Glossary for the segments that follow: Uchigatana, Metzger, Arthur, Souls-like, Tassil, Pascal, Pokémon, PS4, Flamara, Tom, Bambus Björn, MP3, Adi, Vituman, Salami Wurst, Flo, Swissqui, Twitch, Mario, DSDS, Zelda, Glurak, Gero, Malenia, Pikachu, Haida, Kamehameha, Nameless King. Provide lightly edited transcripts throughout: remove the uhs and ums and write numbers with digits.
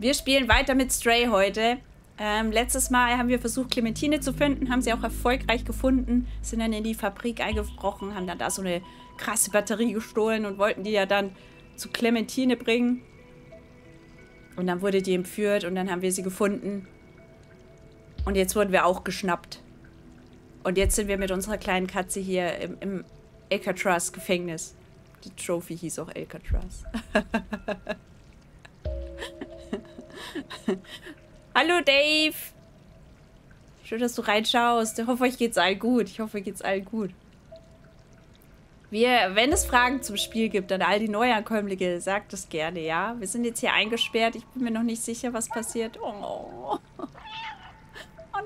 Wir spielen weiter mit Stray heute. Letztes Mal haben wir versucht, Clementine zu finden, haben sie auch erfolgreich gefunden, sind dann in die Fabrik eingebrochen, haben dann da so eine krasse Batterie gestohlen und wollten die ja dann zu Clementine bringen. Und dann wurde die entführt und dann haben wir sie gefunden. Und jetzt wurden wir auch geschnappt. Und jetzt sind wir mit unserer kleinen Katze hier im Alcatraz-Gefängnis. Die Trophy hieß auch Alcatraz. Hallo Dave! Schön, dass du reinschaust. Ich hoffe, euch geht's allen gut. Wenn es Fragen zum Spiel gibt an all die Neuankömmlinge, sagt es gerne, ja? Wir sind jetzt hier eingesperrt. Ich bin mir noch nicht sicher, was passiert. Oh, oh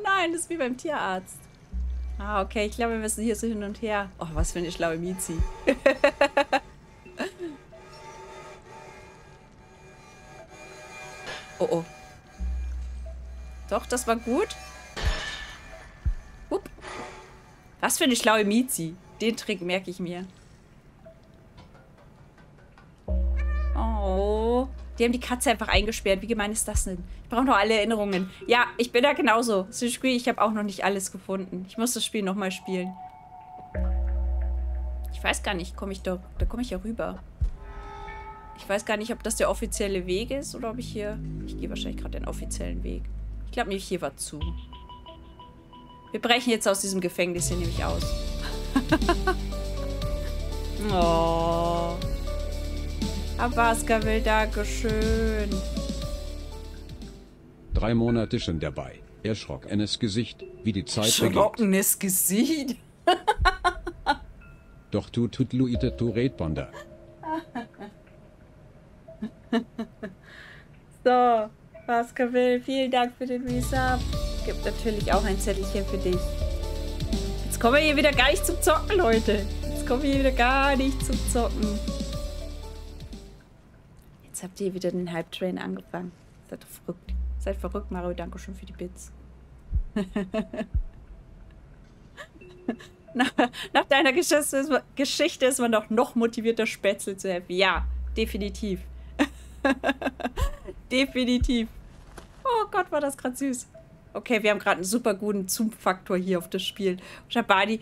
nein, das ist wie beim Tierarzt. Ah, okay. Ich glaube, wir müssen hier so hin und her. Oh, was für eine schlaue Miezi. Oh, oh. Doch, das war gut. Upp. Was für eine schlaue Miezi. Den Trick merke ich mir. Oh. Die haben die Katze einfach eingesperrt. Wie gemein ist das denn? Ich brauche noch alle Erinnerungen. Ja, ich bin da genauso. Swissqui, ich habe auch noch nicht alles gefunden. Ich muss das Spiel nochmal spielen. Ich weiß gar nicht, da komme ich ja rüber. Ich weiß gar nicht, ob das der offizielle Weg ist oder ob ich hier... Ich gehe wahrscheinlich gerade den offiziellen Weg. Ich glaube nämlich, hier war zu. Wir brechen jetzt aus diesem Gefängnis hier nämlich aus. Oh. Pascal will, dankeschön. 3 Monate schon dabei. Erschrockenes Gesicht, wie die Zeit vergeht. Erschrockenes Gesicht? Doch du tut Louis der Tourette Banda. So, Pascal will, vielen Dank für den Resub. Gibt natürlich auch ein Zettelchen für dich. Jetzt kommen wir hier wieder gar nicht zum Zocken, Leute. Jetzt habt ihr wieder den Hype-Train angefangen. Seid doch verrückt. Seid verrückt, Mario. Dankeschön für die Bits. Nach deiner Geschichte ist man doch noch motivierter, Spätzle zu helfen. Ja, definitiv. Definitiv. Oh Gott, war das gerade süß. Okay, wir haben gerade einen super guten Zoom-Faktor hier auf das Spiel. Schabadi.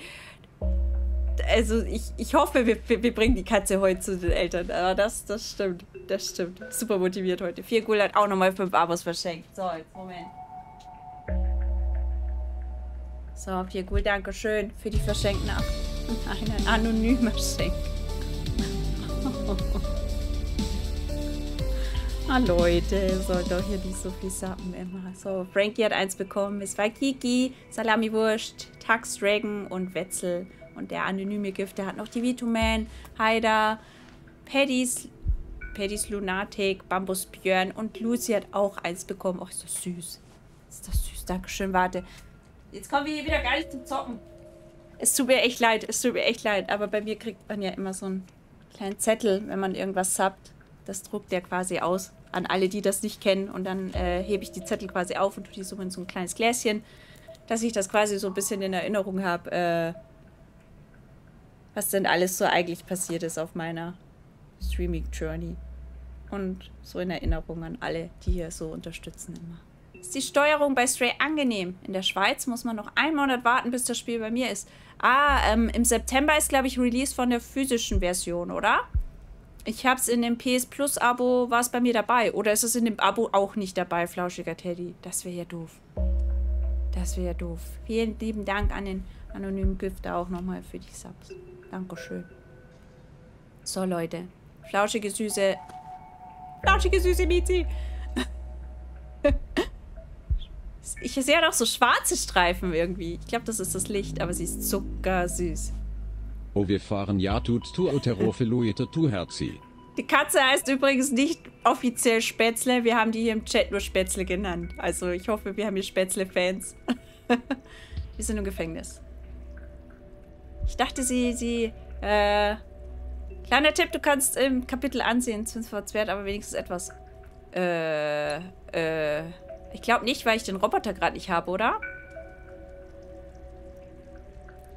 Also, ich hoffe, wir bringen die Katze heute zu den Eltern. Aber das stimmt. Das stimmt. Super motiviert heute. Viergul hat auch nochmal 5 Abos verschenkt. So, jetzt Moment. So, Viergul, danke schön für die verschenkten Abos. Einen anonymen Schenk. Ah, Leute, soll doch hier nicht so viel sappen immer. So, Frankie hat 1 bekommen. Es war Kiki, Salami Wurst, Tax Dragon und Wetzel. Und der anonyme Gift, der hat noch die Vituman, Haida, Paddy's Lunatic, Bambus Björn und Lucy hat auch 1 bekommen. Oh, ist das süß. Ist das süß. Dankeschön, warte. Jetzt kommen wir hier wieder gar nicht zum Zocken. Es tut mir echt leid, aber bei mir kriegt man ja immer so einen kleinen Zettel, wenn man irgendwas subbt. Das druckt der quasi aus an alle, die das nicht kennen. Und dann hebe ich die Zettel quasi auf und tue die so in so ein kleines Gläschen, dass ich das quasi so ein bisschen in Erinnerung habe, was denn alles so eigentlich passiert ist auf meiner Streaming-Journey. Und so in Erinnerung an alle, die hier so unterstützen immer. Ist die Steuerung bei Stray angenehm? In der Schweiz muss man noch 1 Monat warten, bis das Spiel bei mir ist. Ah, im September ist, glaube ich, Release von der physischen Version, oder? Ich hab's in dem PS Plus Abo, war es bei mir dabei. Oder ist es in dem Abo auch nicht dabei, flauschiger Teddy? Das wäre ja doof. Vielen lieben Dank an den anonymen Gifter auch nochmal für die Subs. Dankeschön. So, Leute. Flauschige, süße Miezi. Ich sehe doch so schwarze Streifen irgendwie. Ich glaube, das ist das Licht, aber sie ist zuckersüß. Oh, wir fahren ja tut Oterofe Luete tu Herzi. Die Katze heißt übrigens nicht offiziell Spätzle. Wir haben die hier im Chat nur Spätzle genannt. Also, ich hoffe, wir haben hier Spätzle-Fans. Wir sind im Gefängnis. Ich dachte, kleiner Tipp, du kannst im Kapitel ansehen, wert, aber wenigstens etwas. Ich glaube nicht, weil ich den Roboter gerade nicht habe, oder?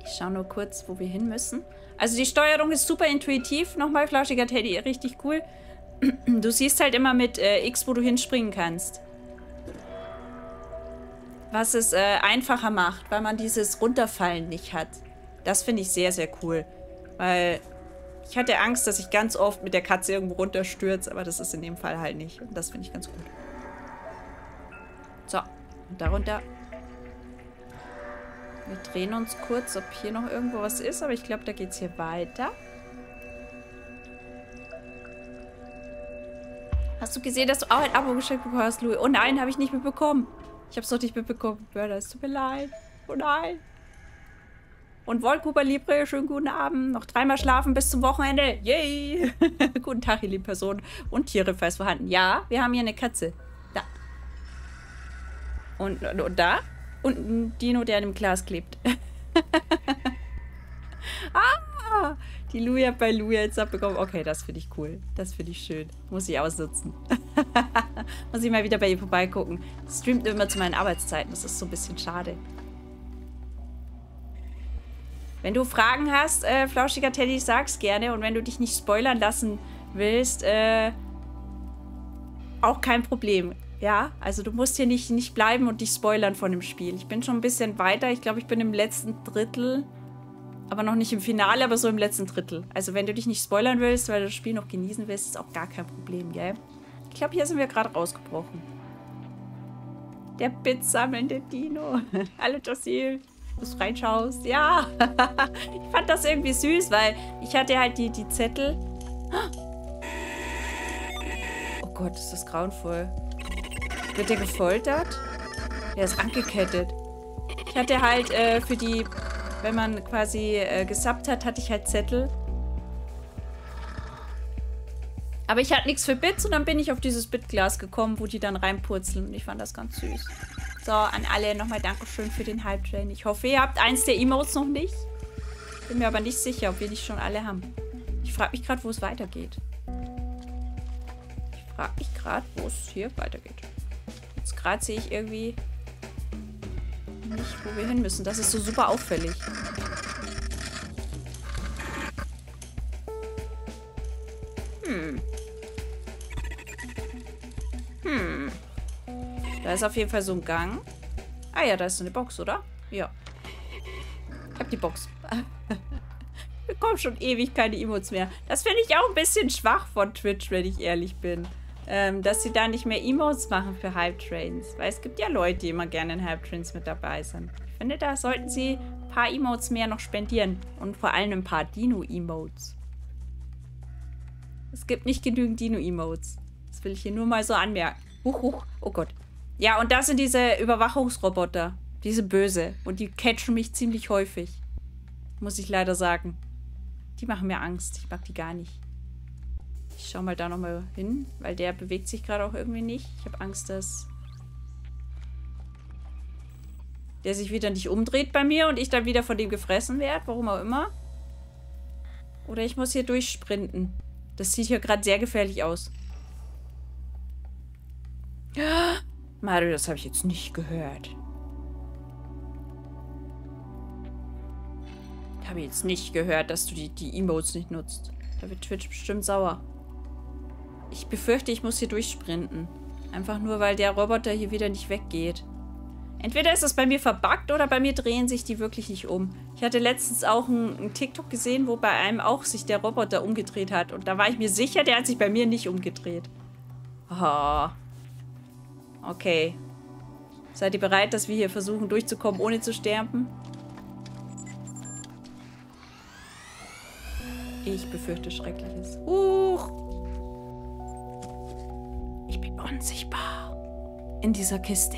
Ich schaue nur kurz, wo wir hin müssen. Also die Steuerung ist super intuitiv. Nochmal, flauschiger Teddy, richtig cool. Du siehst halt immer mit X, wo du hinspringen kannst. Was es einfacher macht, weil man dieses Runterfallen nicht hat. Das finde ich sehr, sehr cool. Weil ich hatte Angst, dass ich ganz oft mit der Katze irgendwo runterstürze, aber das ist in dem Fall halt nicht. Und das finde ich ganz gut. So, und darunter. Wir drehen uns kurz, ob hier noch irgendwo was ist, aber ich glaube, da geht es hier weiter. Hast du gesehen, dass du auch ein Abo geschenkt bekommen hast, Louis? Oh nein, habe ich nicht mitbekommen. Ich habe es noch nicht mitbekommen, Börder. Es tut mir leid. Oh nein. Und Wollkuber Libre, schönen guten Abend. Noch dreimal schlafen bis zum Wochenende. Yay. Guten Tag, ihr lieben Personen. Und Tiere, falls vorhanden. Ja, wir haben hier eine Katze. Da. Und da? Und ein Dino, der an dem Glas klebt. Ah! Die Lui hat bei Lui jetzt abbekommen. Okay, das finde ich cool. Das finde ich schön. Muss ich ausnutzen. Muss ich mal wieder bei ihr vorbeigucken. Streamt immer zu meinen Arbeitszeiten. Das ist so ein bisschen schade. Wenn du Fragen hast, flauschiger Teddy, sag's gerne. Und wenn du dich nicht spoilern lassen willst, auch kein Problem. Ja, also du musst hier nicht bleiben und dich spoilern von dem Spiel. Ich bin schon ein bisschen weiter. Ich glaube, ich bin im letzten Drittel. Aber noch nicht im Finale, aber so im letzten Drittel. Also wenn du dich nicht spoilern willst, weil du das Spiel noch genießen willst, ist auch gar kein Problem, gell? Ich glaube, hier sind wir gerade rausgebrochen. Der bitsammelnde Dino. Hallo, Tassil. Dass du reinschaust. Ja! Ich fand das irgendwie süß, weil ich hatte halt die Zettel. Oh Gott, ist das grauenvoll. Wird der gefoltert? Der ist angekettet. Ich hatte halt für die, wenn man quasi gesubbt hat, hatte ich halt Zettel. Aber ich hatte nichts für Bits und dann bin ich auf dieses Bitglas gekommen, wo die dann reinpurzeln. Und ich fand das ganz süß. So, an alle nochmal Dankeschön für den Hype-Train. Ich hoffe, ihr habt eins der Emotes noch nicht. Bin mir aber nicht sicher, ob wir nicht schon alle haben. Ich frage mich gerade, wo es weitergeht. Ich frage mich gerade, wo es hier weitergeht. Jetzt gerade sehe ich irgendwie nicht, wo wir hin müssen. Das ist so super auffällig. Da ist auf jeden Fall so ein Gang. Ah ja, da ist so eine Box, oder? Ja. Ich hab die Box. Wir bekommen schon ewig keine Emotes mehr. Das finde ich auch ein bisschen schwach von Twitch, wenn ich ehrlich bin. Dass sie da nicht mehr Emotes machen für Hype-Trains. Weil es gibt ja Leute, die immer gerne in Hype-Trains mit dabei sind. Ich finde, da sollten sie ein paar Emotes mehr noch spendieren. Und vor allem ein paar Dino-Emotes. Es gibt nicht genügend Dino-Emotes. Das will ich hier nur mal so anmerken. Huch. Oh Gott. Ja, und das sind diese Überwachungsroboter. Diese böse. Und die catchen mich ziemlich häufig. Muss ich leider sagen. Die machen mir Angst. Ich mag die gar nicht. Ich schau mal da nochmal hin, weil der bewegt sich gerade auch irgendwie nicht. Ich habe Angst, dass der sich wieder nicht umdreht bei mir und ich dann wieder von dem gefressen werde. Warum auch immer. Oder ich muss hier durchsprinten. Das sieht hier gerade sehr gefährlich aus. Ja. Mario, das habe ich jetzt nicht gehört. Ich habe jetzt nicht gehört, dass du die Emotes nicht nutzt. Da wird Twitch bestimmt sauer. Ich befürchte, ich muss hier durchsprinten. Einfach nur, weil der Roboter hier wieder nicht weggeht. Entweder ist es bei mir verbuggt oder bei mir drehen sich die wirklich nicht um. Ich hatte letztens auch einen TikTok gesehen, wo bei einem auch sich der Roboter umgedreht hat. Und da war ich mir sicher, der hat sich bei mir nicht umgedreht. Oh. Okay. Seid ihr bereit, dass wir hier versuchen durchzukommen, ohne zu sterben? Ich befürchte Schreckliches. Huch! Ich bin unsichtbar. In dieser Kiste.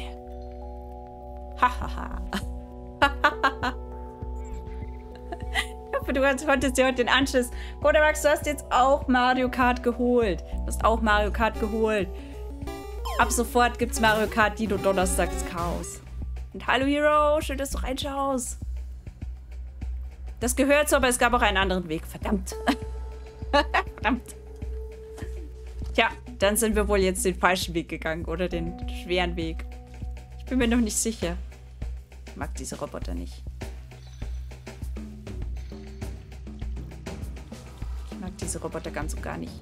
Hahaha. Ich hoffe, du konntest dir heute den Anschluss. Oder Max, du hast jetzt auch Mario Kart geholt. Du hast auch Mario Kart geholt. Ab sofort gibt's Mario Kart Dino Donnerstags Chaos. Und hallo Hero, schön, dass du reinschaust. Das gehört so, aber es gab auch einen anderen Weg. Verdammt. Verdammt. Tja, dann sind wir wohl jetzt den falschen Weg gegangen oder den schweren Weg. Ich bin mir noch nicht sicher. Ich mag diese Roboter nicht. Ich mag diese Roboter ganz und gar nicht.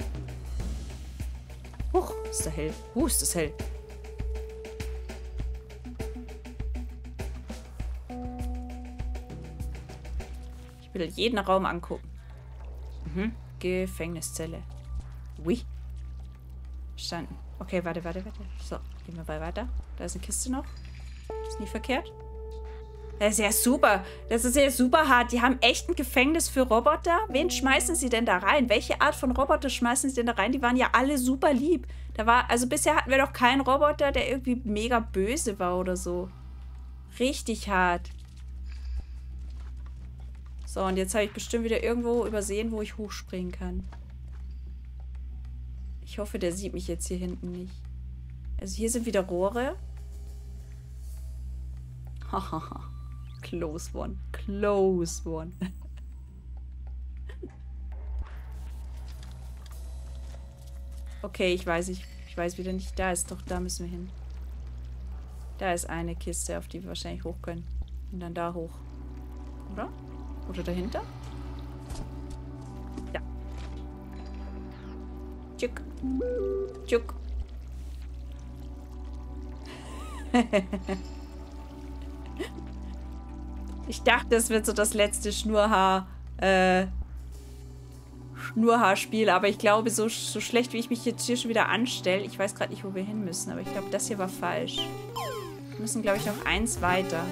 Ist da hell? Ist das hell? Ich will jeden Raum angucken. Gefängniszelle. Ui. Verstanden. Okay, warte. So, gehen wir mal weiter. Da ist eine Kiste noch. Ist nicht verkehrt. Das ist ja super. Das ist ja super hart. Die haben echt ein Gefängnis für Roboter. Wen schmeißen sie denn da rein? Welche Art von Roboter schmeißen sie denn da rein? Die waren ja alle super lieb. Da war, also bisher hatten wir doch keinen Roboter, der irgendwie mega böse war oder so. Richtig hart. So, und jetzt habe ich bestimmt wieder irgendwo übersehen, wo ich hochspringen kann. Ich hoffe, der sieht mich jetzt hier hinten nicht. Also hier sind wieder Rohre. Hahaha. Close one. Close one. Okay, ich weiß nicht. Ich weiß wieder nicht. Da ist doch, da müssen wir hin. Da ist eine Kiste, auf die wir wahrscheinlich hoch können. Und dann da hoch. Oder? Oder dahinter? Ja. Tschück. Tschück. Ich dachte, es wird so das letzte Schnurhaarspiel, aber ich glaube, so schlecht, wie ich mich jetzt hier schon wieder anstelle, ich weiß gerade nicht, wo wir hin müssen, aber ich glaube, das hier war falsch. Wir müssen, glaube ich, noch eins weiter.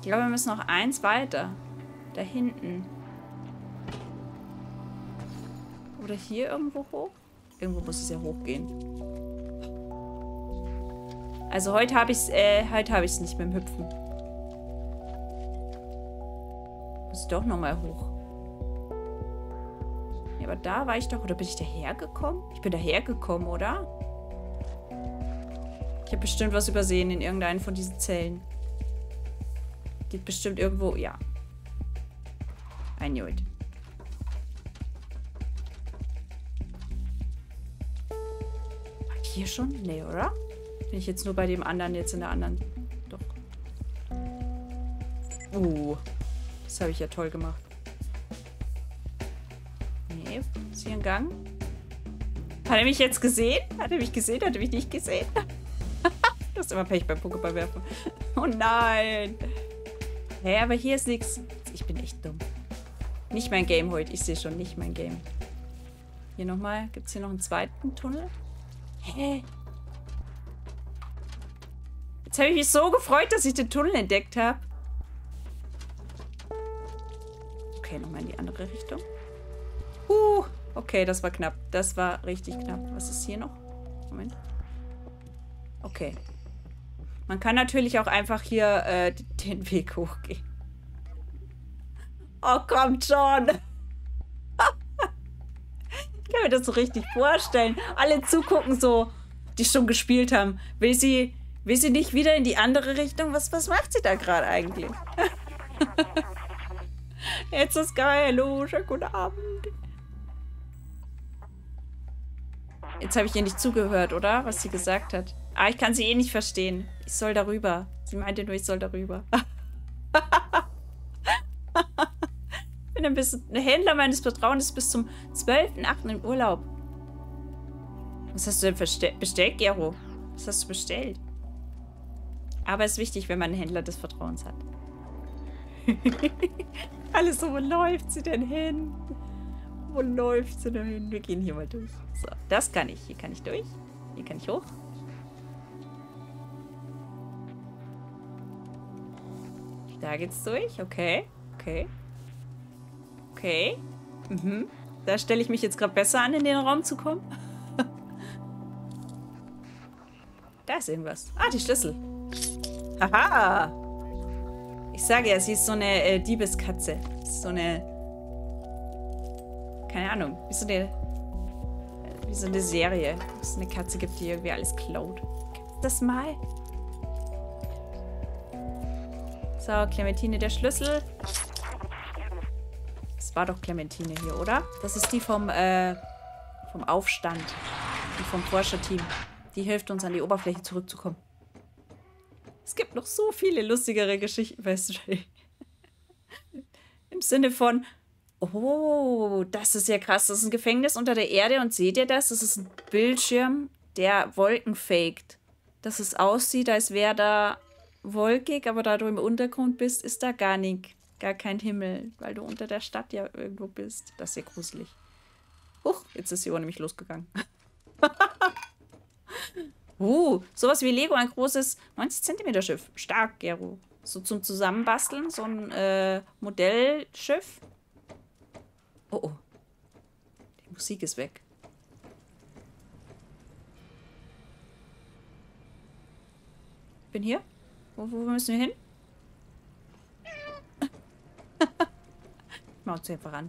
Ich glaube, wir müssen noch eins weiter. Da hinten. Oder hier irgendwo hoch? Irgendwo muss es ja hochgehen. Also heute habe ich es nicht mit dem Hüpfen. Muss doch nochmal hoch. Ja, aber da war ich doch... Oder bin ich dahergekommen? Ich bin dahergekommen, oder? Ich habe bestimmt was übersehen in irgendeinen von diesen Zellen. Geht bestimmt irgendwo... Ja. Ein Jod. War ich hier schon? Nee, oder? Bin ich jetzt nur bei dem anderen, jetzt in der anderen... Doch. Das habe ich ja toll gemacht. Nee, ist hier ein Gang? Hat er mich jetzt gesehen? Hat er mich gesehen? Hat er mich nicht gesehen? Das ist immer Pech beim Pokéball werfen. Oh nein! Hä, aber hier ist nichts. Ich bin echt dumm. Nicht mein Game heute. Ich sehe schon, nicht mein Game. Hier nochmal. Gibt es hier noch einen zweiten Tunnel? Hä? Jetzt habe ich mich so gefreut, dass ich den Tunnel entdeckt habe. Okay, nochmal in die andere Richtung. Okay, das war knapp. Das war richtig knapp. Was ist hier noch? Moment. Okay. Man kann natürlich auch einfach hier den Weg hochgehen. Oh, kommt schon. Ich kann mir das so richtig vorstellen. Alle zugucken so, die schon gespielt haben. Will sie nicht wieder in die andere Richtung? Was macht sie da gerade eigentlich? Jetzt ist geil. Hallo, schönen guten Abend. Jetzt habe ich ihr nicht zugehört, oder? Was sie gesagt hat. Ah, ich kann sie eh nicht verstehen. Ich soll darüber. Sie meinte nur, ich soll darüber. Ich bin ein bisschen ein Händler meines Vertrauens bis zum 12.8. im Urlaub. Was hast du denn bestellt, Gero? Was hast du bestellt? Aber es ist wichtig, wenn man einen Händler des Vertrauens hat. Alles so, wo läuft sie denn hin? Wo läuft sie denn hin? Wir gehen hier mal durch. So, das kann ich. Hier kann ich durch. Hier kann ich hoch. Da geht's durch. Okay. Okay. Okay. Mhm. Da stelle ich mich jetzt gerade besser an, in den Raum zu kommen. Da ist irgendwas. Ah, die Schlüssel. Aha! Ich sage ja, sie ist so eine Diebeskatze. So eine... Keine Ahnung. Wie so eine Serie. Wo es eine Katze gibt, die irgendwie alles klaut. Gibt's das mal? So, Clementine, der Schlüssel. Das war doch Clementine hier, oder? Das ist die vom Aufstand. Die vom Forscherteam. Die hilft uns, an die Oberfläche zurückzukommen. Es gibt noch so viele lustigere Geschichten bei Stray. Im Sinne von, oh, das ist ja krass, das ist ein Gefängnis unter der Erde und seht ihr das? Das ist ein Bildschirm der Wolken faked. Dass es aussieht, als wäre da wolkig, aber da du im Untergrund bist, ist da gar nicht, gar kein Himmel, weil du unter der Stadt ja irgendwo bist. Das ist ja gruselig. Huch, jetzt ist die Uhr nämlich losgegangen. Sowas wie Lego, ein großes 90-Zentimeter-Schiff. Stark, Gero. So zum Zusammenbasteln, so ein Modellschiff. Oh, oh. Die Musik ist weg. Bin hier? Wo müssen wir hin? Ich mach uns einfach an.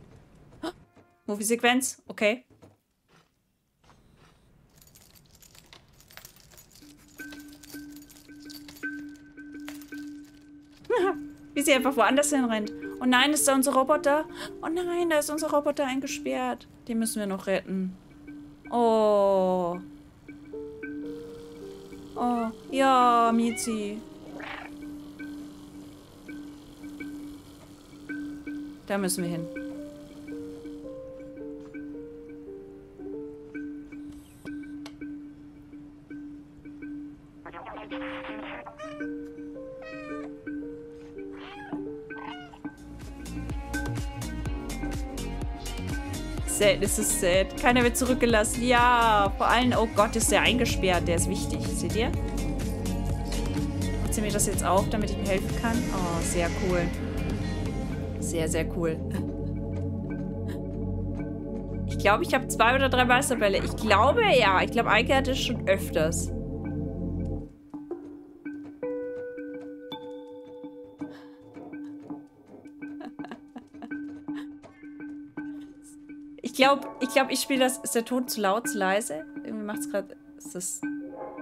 Movie-Sequenz, okay. Wie sie einfach woanders hinrennt. Oh nein, ist da unser Roboter? Oh nein, da ist unser Roboter eingesperrt. Den müssen wir noch retten. Oh. Oh, ja, Miezi. Da müssen wir hin. Sad, es ist sad. Keiner wird zurückgelassen. Ja, vor allem, oh Gott, ist der eingesperrt. Der ist wichtig. Seht ihr? Macht sie mir das jetzt auf, damit ich ihm helfen kann? Oh, sehr cool. Sehr, sehr cool. Ich glaube, ich habe 2 oder 3 Meisterbälle. Ich glaube, ja. Ich glaube, Eike hatte schon öfters. Ich glaube, ich spiele das. Ist der Ton zu laut, zu leise? Irgendwie macht es gerade. Ist das.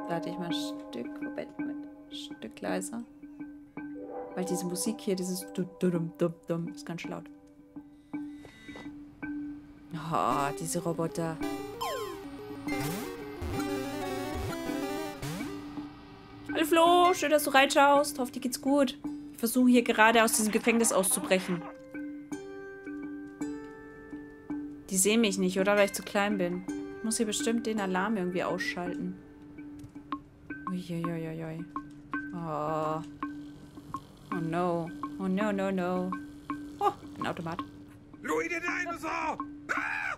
Warte ich mal ein Stück. Moment, ein Stück leiser. Weil diese Musik hier, dieses. Ist ganz schön laut. Oh, diese Roboter. Hallo Flo, schön, dass du reinschaust. Hoffe, dir geht's gut. Ich versuche hier gerade aus diesem Gefängnis auszubrechen. Die sehen mich nicht, oder? Weil ich zu klein bin. Ich muss hier bestimmt den Alarm irgendwie ausschalten. Uiuiuiui. Oh. Oh no. Oh no, no, no. Oh, ein Automat. Louis, der Dinosaur! Ah!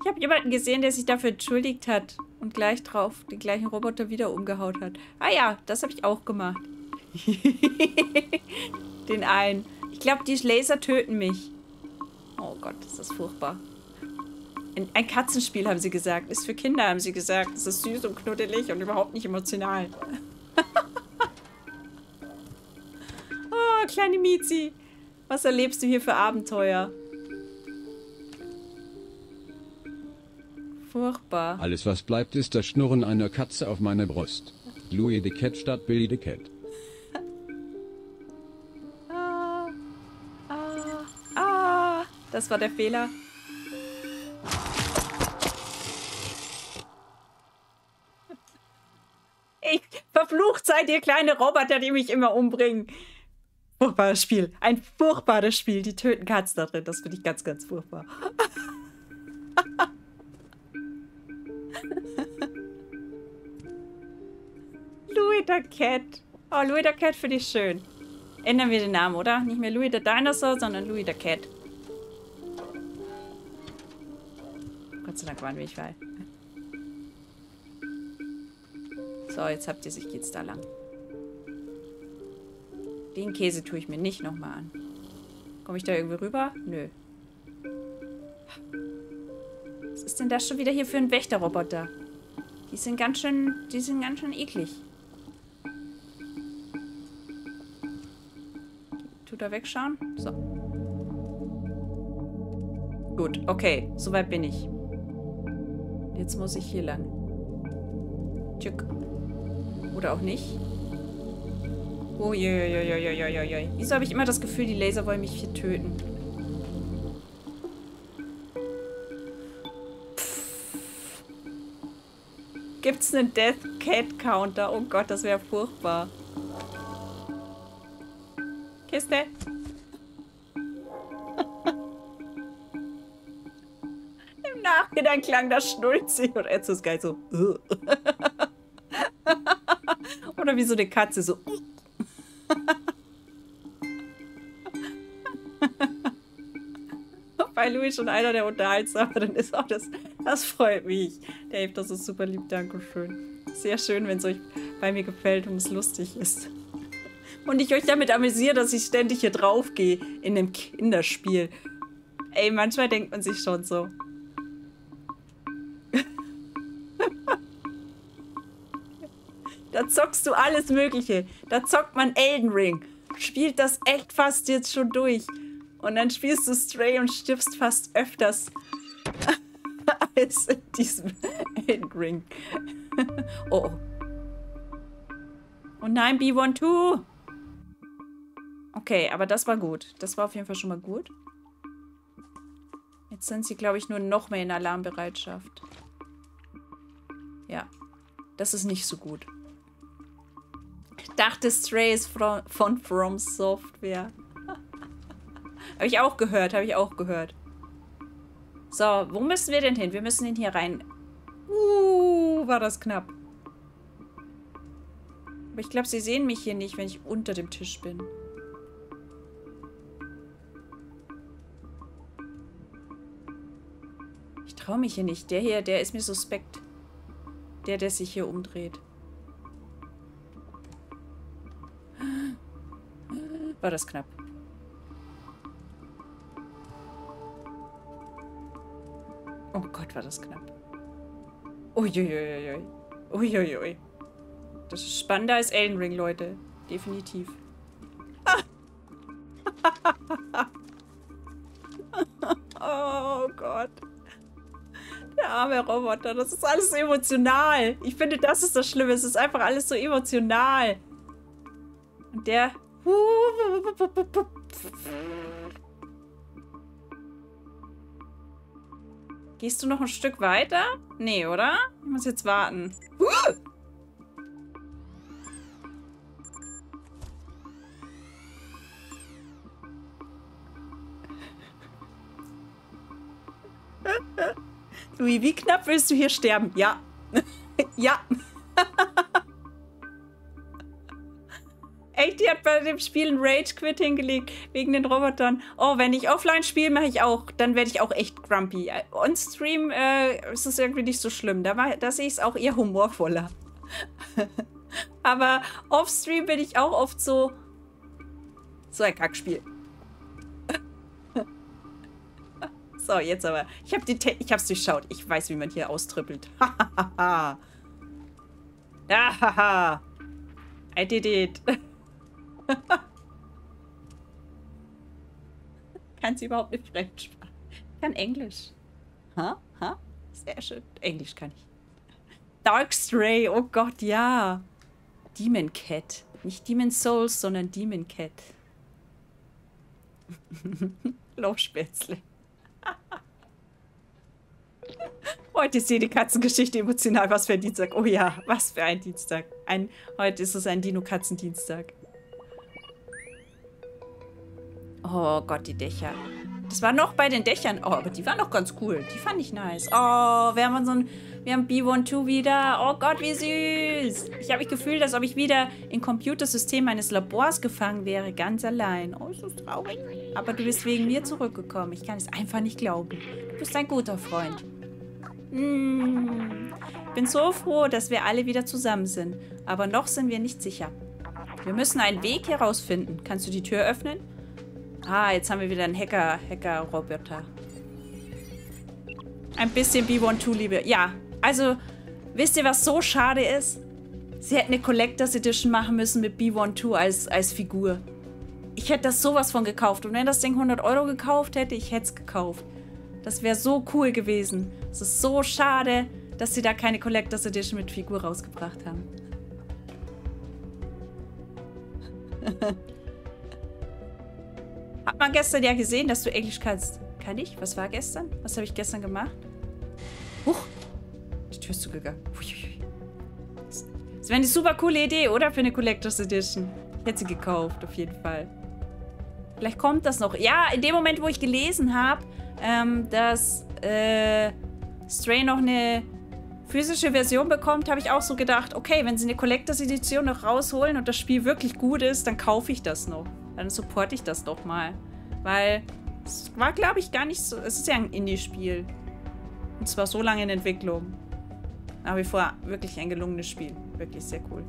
Ich habe jemanden gesehen, der sich dafür entschuldigt hat und gleich drauf den gleichen Roboter wieder umgehaut hat. Ah ja, das habe ich auch gemacht. Den einen. Ich glaube, die Laser töten mich. Oh Gott, ist das furchtbar. Ein Katzenspiel, haben sie gesagt. Ist für Kinder, haben sie gesagt. Es ist süß und knuddelig und überhaupt nicht emotional. Oh, kleine Miezi. Was erlebst du hier für Abenteuer? Furchtbar. Alles, was bleibt, ist das Schnurren einer Katze auf meiner Brust. Louis the Cat statt Billy the Cat. Das war der Fehler. Ich verflucht seid ihr kleine Roboter, die mich immer umbringen. Furchtbares Spiel. Ein furchtbares Spiel. Die töten Katzen da drin. Das finde ich ganz, ganz furchtbar. Louis the Cat. Oh, Louis the Cat finde ich schön. Ändern wir den Namen, oder? Nicht mehr Louis the Dinosaur, sondern Louis the Cat. Gott sei Dank waren wir nicht weit. So, jetzt habt ihr sich, geht's da lang. Den Käse tue ich mir nicht nochmal an. Komme ich da irgendwie rüber? Nö. Was ist denn das schon wieder hier für ein Wächterroboter? Die sind ganz schön eklig. Tut er wegschauen? So. Gut, okay. Soweit bin ich. Jetzt muss ich hier lang. Tschück. Oder auch nicht. Oh, joi. Wieso habe ich immer das Gefühl, die Laser wollen mich hier töten? Pff. Gibt's einen Death Cat Counter? Oh Gott, das wäre furchtbar. Kiste. Und dann klang das schnulzig und Enzo ist geil so. Oder wie so eine Katze, so. Bei Louis schon einer der unterhaltsameren ist auch das. Das freut mich. Dave, das ist super lieb, dankeschön. Sehr schön, wenn es euch bei mir gefällt und es lustig ist. Und ich euch damit amüsiere, dass ich ständig hier drauf gehe in dem Kinderspiel. Ey, manchmal denkt man sich schon so. Da zockst du alles Mögliche. Da zockt man Elden Ring. Spielt das echt fast jetzt schon durch. Und dann spielst du Stray und stirbst fast öfters als in diesem Elden Ring. Oh. Oh nein, B12. Okay, aber das war gut. Das war auf jeden Fall schon mal gut. Jetzt sind sie, glaube ich, nur noch mehr in Alarmbereitschaft. Ja. Das ist nicht so gut. Ich dachte, Stray ist von From Software. Habe ich auch gehört, habe ich auch gehört. So, wo müssen wir denn hin? Wir müssen ihn hier rein. War das knapp. Aber ich glaube, sie sehen mich hier nicht, wenn ich unter dem Tisch bin. Ich traue mich hier nicht. Der hier, der ist mir suspekt. Der sich hier umdreht. War das knapp. Oh Gott, war das knapp. Uiuiuiui. Uiuiui. Das ist spannender als Elden Ring, Leute. Definitiv. Oh Gott. Der arme Roboter, das ist alles so emotional. Ich finde, das ist das Schlimme. Es ist einfach alles so emotional. Und der... Gehst du noch ein Stück weiter? Nee, oder? Ich muss jetzt warten. Louis, wie knapp willst du hier sterben? Ja. Ja. Echt, die hat bei dem Spiel einen Rage-Quit hingelegt, wegen den Robotern. Oh, wenn ich offline spiele, mache ich auch. Dann werde ich auch echt grumpy. On-Stream ist es irgendwie nicht so schlimm. Da sehe ich es auch eher humorvoller. Aber off-Stream bin ich auch oft so... So ein Kackspiel. So, jetzt aber. Ich hab's durchschaut. Ich weiß, wie man hier austrippelt. Hahaha. Hahaha. I did it. Kann sie überhaupt eine Fremdsprache? Ich kann Englisch. Ha? Ha? Sehr schön. Englisch kann ich. Dark Stray. Oh Gott, ja. Demon Cat. Nicht Demon Souls, sondern Demon Cat. Laufspätzle. Heute ist jede Katzengeschichte emotional. Was für ein Dienstag. Oh ja, was für ein Dienstag. Heute ist es ein Dino-Katzen-Dienstag. Oh Gott, die Dächer. Das war noch bei den Dächern. Oh, aber die waren noch ganz cool. Die fand ich nice. Oh, wir haben B12 wieder. Oh Gott, wie süß. Ich habe das Gefühl, als ob ich wieder im Computersystem meines Labors gefangen wäre. Ganz allein. Oh, ist so traurig. Aber du bist wegen mir zurückgekommen. Ich kann es einfach nicht glauben. Du bist ein guter Freund. Ich bin so froh, dass wir alle wieder zusammen sind. Aber noch sind wir nicht sicher. Wir müssen einen Weg herausfinden. Kannst du die Tür öffnen? Ah, jetzt haben wir wieder einen Hacker-Roboter. Ein bisschen B12-Liebe. Ja, also, wisst ihr, was so schade ist? Sie hätten eine Collectors Edition machen müssen mit B12 als Figur. Ich hätte das sowas von gekauft. Und wenn das Ding 100 € gekauft hätte, ich hätte es gekauft. Das wäre so cool gewesen. Es ist so schade, dass sie da keine Collectors Edition mit Figur rausgebracht haben. Hat man gestern ja gesehen, dass du Englisch kannst. Kann ich? Was war gestern? Was habe ich gestern gemacht? Huch! Die Tür ist zugegangen. Uiuiui. Das wäre eine super coole Idee, oder? Für eine Collectors Edition. Ich hätte sie gekauft, auf jeden Fall. Vielleicht kommt das noch. Ja, in dem Moment, wo ich gelesen habe, dass Stray noch eine physische Version bekommt, habe ich auch so gedacht, okay, wenn sie eine Collectors Edition noch rausholen und das Spiel wirklich gut ist, dann kaufe ich das noch. Dann supporte ich das doch mal. Weil es war, glaube ich, gar nicht so... Es ist ja ein Indie-Spiel. Und zwar so lange in Entwicklung. Nach wie vor wirklich ein gelungenes Spiel. Wirklich sehr cool.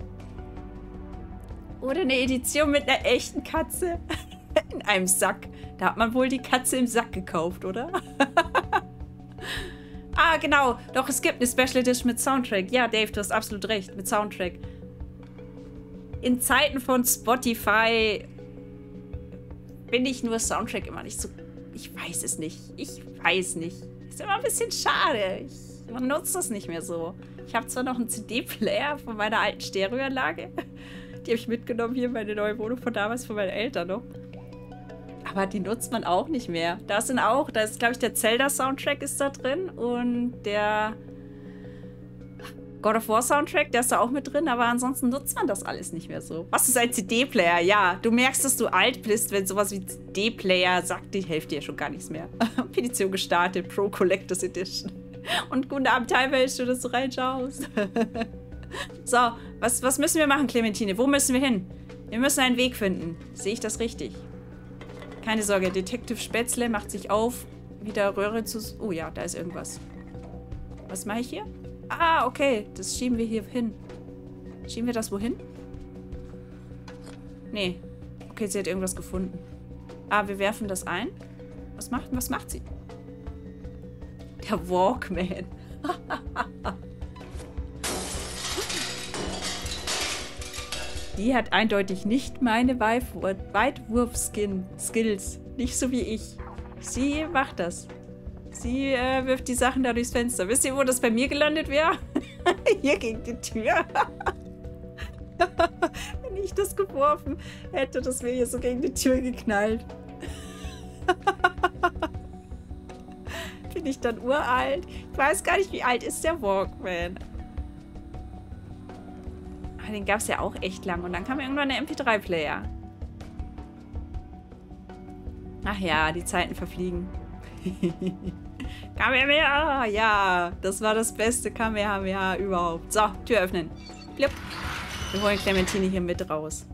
Oder eine Edition mit einer echten Katze. In einem Sack. Da hat man wohl die Katze im Sack gekauft, oder? Ah, genau. Doch, es gibt eine Special Edition mit Soundtrack. Ja, Dave, du hast absolut recht. Mit Soundtrack. In Zeiten von Spotify finde ich nur Soundtrack immer nicht so... Ich weiß es nicht. Ich weiß nicht. Ist immer ein bisschen schade. Man nutzt das nicht mehr so. Ich habe zwar noch einen CD-Player von meiner alten Stereoanlage. Die habe ich mitgenommen hier in meine neue Wohnung von damals, von meinen Eltern noch. Aber die nutzt man auch nicht mehr. Da sind auch, da ist, glaube ich, der Zelda-Soundtrack ist da drin und der God of War-Soundtrack, der ist da auch mit drin, aber ansonsten nutzt man das alles nicht mehr so. Was ist ein CD-Player? Ja, du merkst, dass du alt bist, wenn sowas wie CD-Player sagt, die hilft dir ja schon gar nichts mehr. Petition gestartet, Pro Collectors Edition. Und guten Abend, teilweise schön, dass du reinschaust. So, was müssen wir machen, Clementine? Wo müssen wir hin? Wir müssen einen Weg finden. Sehe ich das richtig? Keine Sorge, Detective Spätzle macht sich auf, wieder Röhre zu... Oh ja, da ist irgendwas. Was mache ich hier? Ah, okay, das schieben wir hier hin. Schieben wir das wohin? Nee. Okay, sie hat irgendwas gefunden. Ah, wir werfen das ein. Was macht sie? Der Walkman. Die hat eindeutig nicht meine Weitwurf-Skills. Nicht so wie ich. Sie macht das. Sie wirft die Sachen da durchs Fenster. Wisst ihr, wo das bei mir gelandet wäre? Hier gegen die Tür. Wenn ich das geworfen hätte, das wäre hier so gegen die Tür geknallt. Bin ich dann uralt? Ich weiß gar nicht, wie alt ist der Walkman. Ach, den gab es ja auch echt lang. Und dann kam irgendwann der MP3-Player. Ach ja, die Zeiten verfliegen. Kamehameha! Ja, das war das beste Kamehameha überhaupt. So, Tür öffnen. Blip. Wir holen Clementine hier mit raus.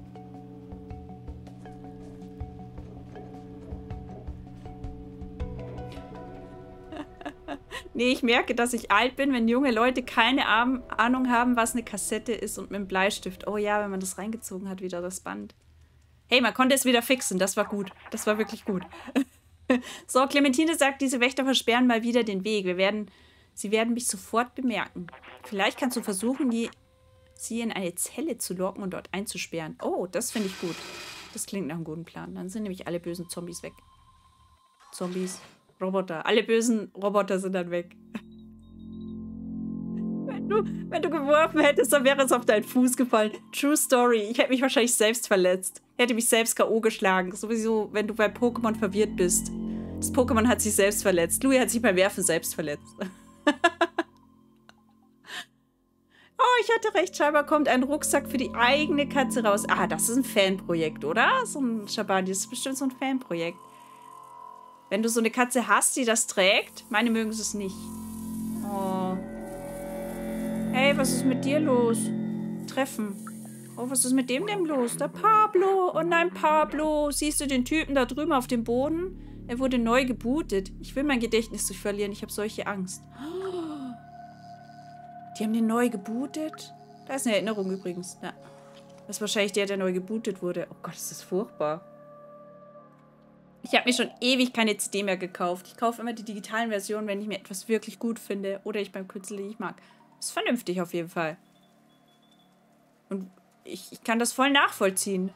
Nee, ich merke, dass ich alt bin, wenn junge Leute keine Ahnung haben, was eine Kassette ist und mit dem Bleistift. Oh ja, wenn man das reingezogen hat, wieder das Band. Hey, man konnte es wieder fixen. Das war gut. Das war wirklich gut. So, Clementine sagt, diese Wächter versperren mal wieder den Weg. Sie werden mich sofort bemerken. Vielleicht kannst du versuchen, sie in eine Zelle zu locken und dort einzusperren. Oh, das finde ich gut. Das klingt nach einem guten Plan. Dann sind nämlich alle bösen Zombies weg. Zombies, Roboter. Alle bösen Roboter sind dann weg. Wenn du geworfen hättest, dann wäre es auf deinen Fuß gefallen. True Story. Ich hätte mich wahrscheinlich selbst verletzt. Hätte mich selbst K.O. geschlagen. Sowieso, wenn du bei Pokémon verwirrt bist. Das Pokémon hat sich selbst verletzt. Louis hat sich beim Werfen selbst verletzt. Oh, ich hatte recht. Scheinbar kommt ein Rucksack für die eigene Katze raus. Ah, das ist ein Fanprojekt, oder? So ein Schabani, das ist bestimmt so ein Fanprojekt. Wenn du so eine Katze hast, die das trägt, meine mögen es nicht. Oh. Hey, was ist mit dir los? Treffen. Oh, was ist mit dem denn los? Der Pablo. Oh nein, Pablo. Siehst du den Typen da drüben auf dem Boden? Er wurde neu gebootet. Ich will mein Gedächtnis nicht verlieren. Ich habe solche Angst. Oh. Die haben den neu gebootet? Da ist eine Erinnerung übrigens. Na, das ist wahrscheinlich der neu gebootet wurde. Oh Gott, ist das furchtbar. Ich habe mir schon ewig keine CD mehr gekauft. Ich kaufe immer die digitalen Versionen, wenn ich mir etwas wirklich gut finde. Oder ich beim Künstler nicht mag. Ist vernünftig auf jeden Fall. Und ich kann das voll nachvollziehen.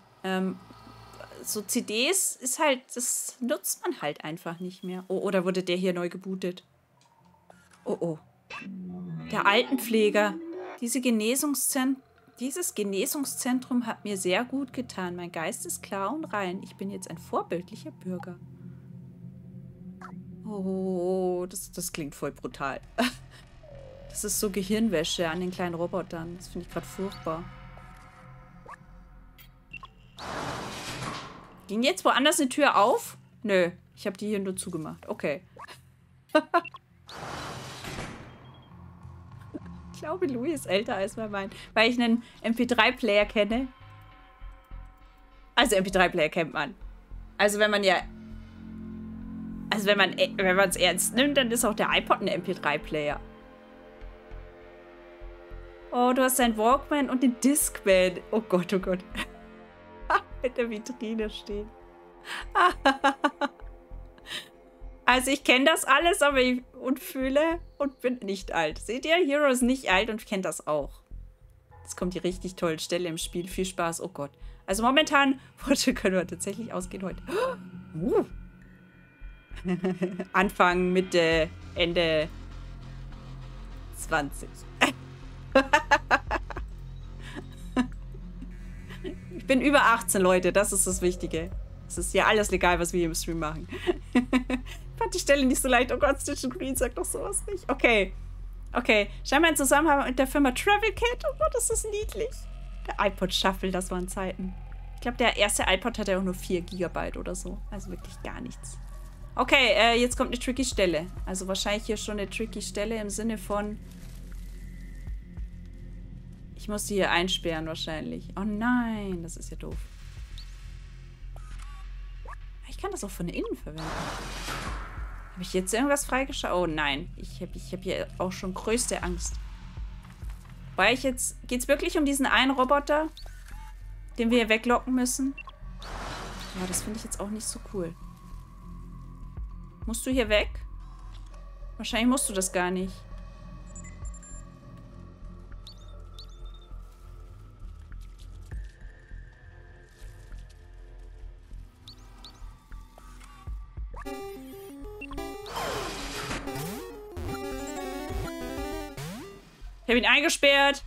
So CDs ist halt, das nutzt man halt einfach nicht mehr. Oh, oder wurde der hier neu gebootet? Oh, oh. Der Altenpfleger. Dieses Genesungszentrum hat mir sehr gut getan. Mein Geist ist klar und rein. Ich bin jetzt ein vorbildlicher Bürger. Oh, das klingt voll brutal. Das ist so Gehirnwäsche an den kleinen Robotern. Das finde ich gerade furchtbar. Ging jetzt woanders eine Tür auf? Nö, ich habe die hier nur zugemacht. Okay. Ich glaube, Louis ist älter als mein, weil ich einen MP3-Player kenne. Also MP3-Player kennt man. Also wenn man ja... Also wenn man es ernst nimmt, dann ist auch der iPod ein MP3-Player. Oh, du hast einen Walkman und den Discman. Oh Gott, oh Gott. In der Vitrine stehen. Also ich kenne das alles, aber ich und fühle und bin nicht alt. Seht ihr? Hero ist nicht alt und kennt das auch. Jetzt kommt die richtig tolle Stelle im Spiel. Viel Spaß. Oh Gott. Also momentan, heute können wir tatsächlich ausgehen heute. Anfang, Mitte, Ende 20. Ich bin über 18, Leute. Das ist das Wichtige. Es ist ja alles legal, was wir hier im Stream machen. Ich fand die Stelle nicht so leicht. Oh Gott, Stitch & Green sagt doch sowas nicht. Okay. Okay. Scheinbar in Zusammenhang mit der Firma Travel Cat. Oh Gott, das ist niedlich. Der iPod Shuffle, das waren Zeiten. Ich glaube, der erste iPod hatte auch nur 4 GB oder so. Also wirklich gar nichts. Okay, jetzt kommt eine tricky Stelle. Also wahrscheinlich hier schon eine tricky Stelle im Sinne von... Ich muss die hier einsperren wahrscheinlich. Oh nein, das ist ja doof. Ich kann das auch von innen verwenden. Habe ich jetzt irgendwas freigeschaut? Oh nein, ich hab hier auch schon größte Angst. Weil ich jetzt... Geht's wirklich um diesen einen Roboter? Den wir hier weglocken müssen? Ja, das finde ich jetzt auch nicht so cool. Musst du hier weg? Wahrscheinlich musst du das gar nicht. Ich habe ihn eingesperrt.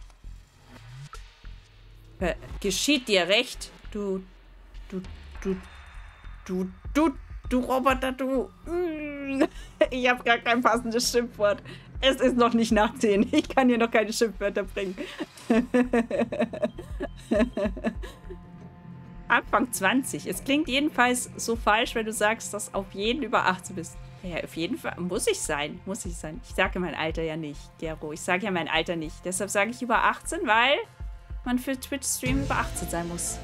Geschieht dir recht, du Roboter, du. Ich habe gar kein passendes Schimpfwort. Es ist noch nicht nach 10. Ich kann hier noch keine Schimpfwörter bringen. Anfang 20. Es klingt jedenfalls so falsch, wenn du sagst, dass auf jeden über 18 bist. Ja, auf jeden Fall. Muss ich sein. Muss ich sein. Ich sage mein Alter ja nicht, Gero. Ich sage ja mein Alter nicht. Deshalb sage ich über 18, weil man für Twitch-Stream über 18 sein muss.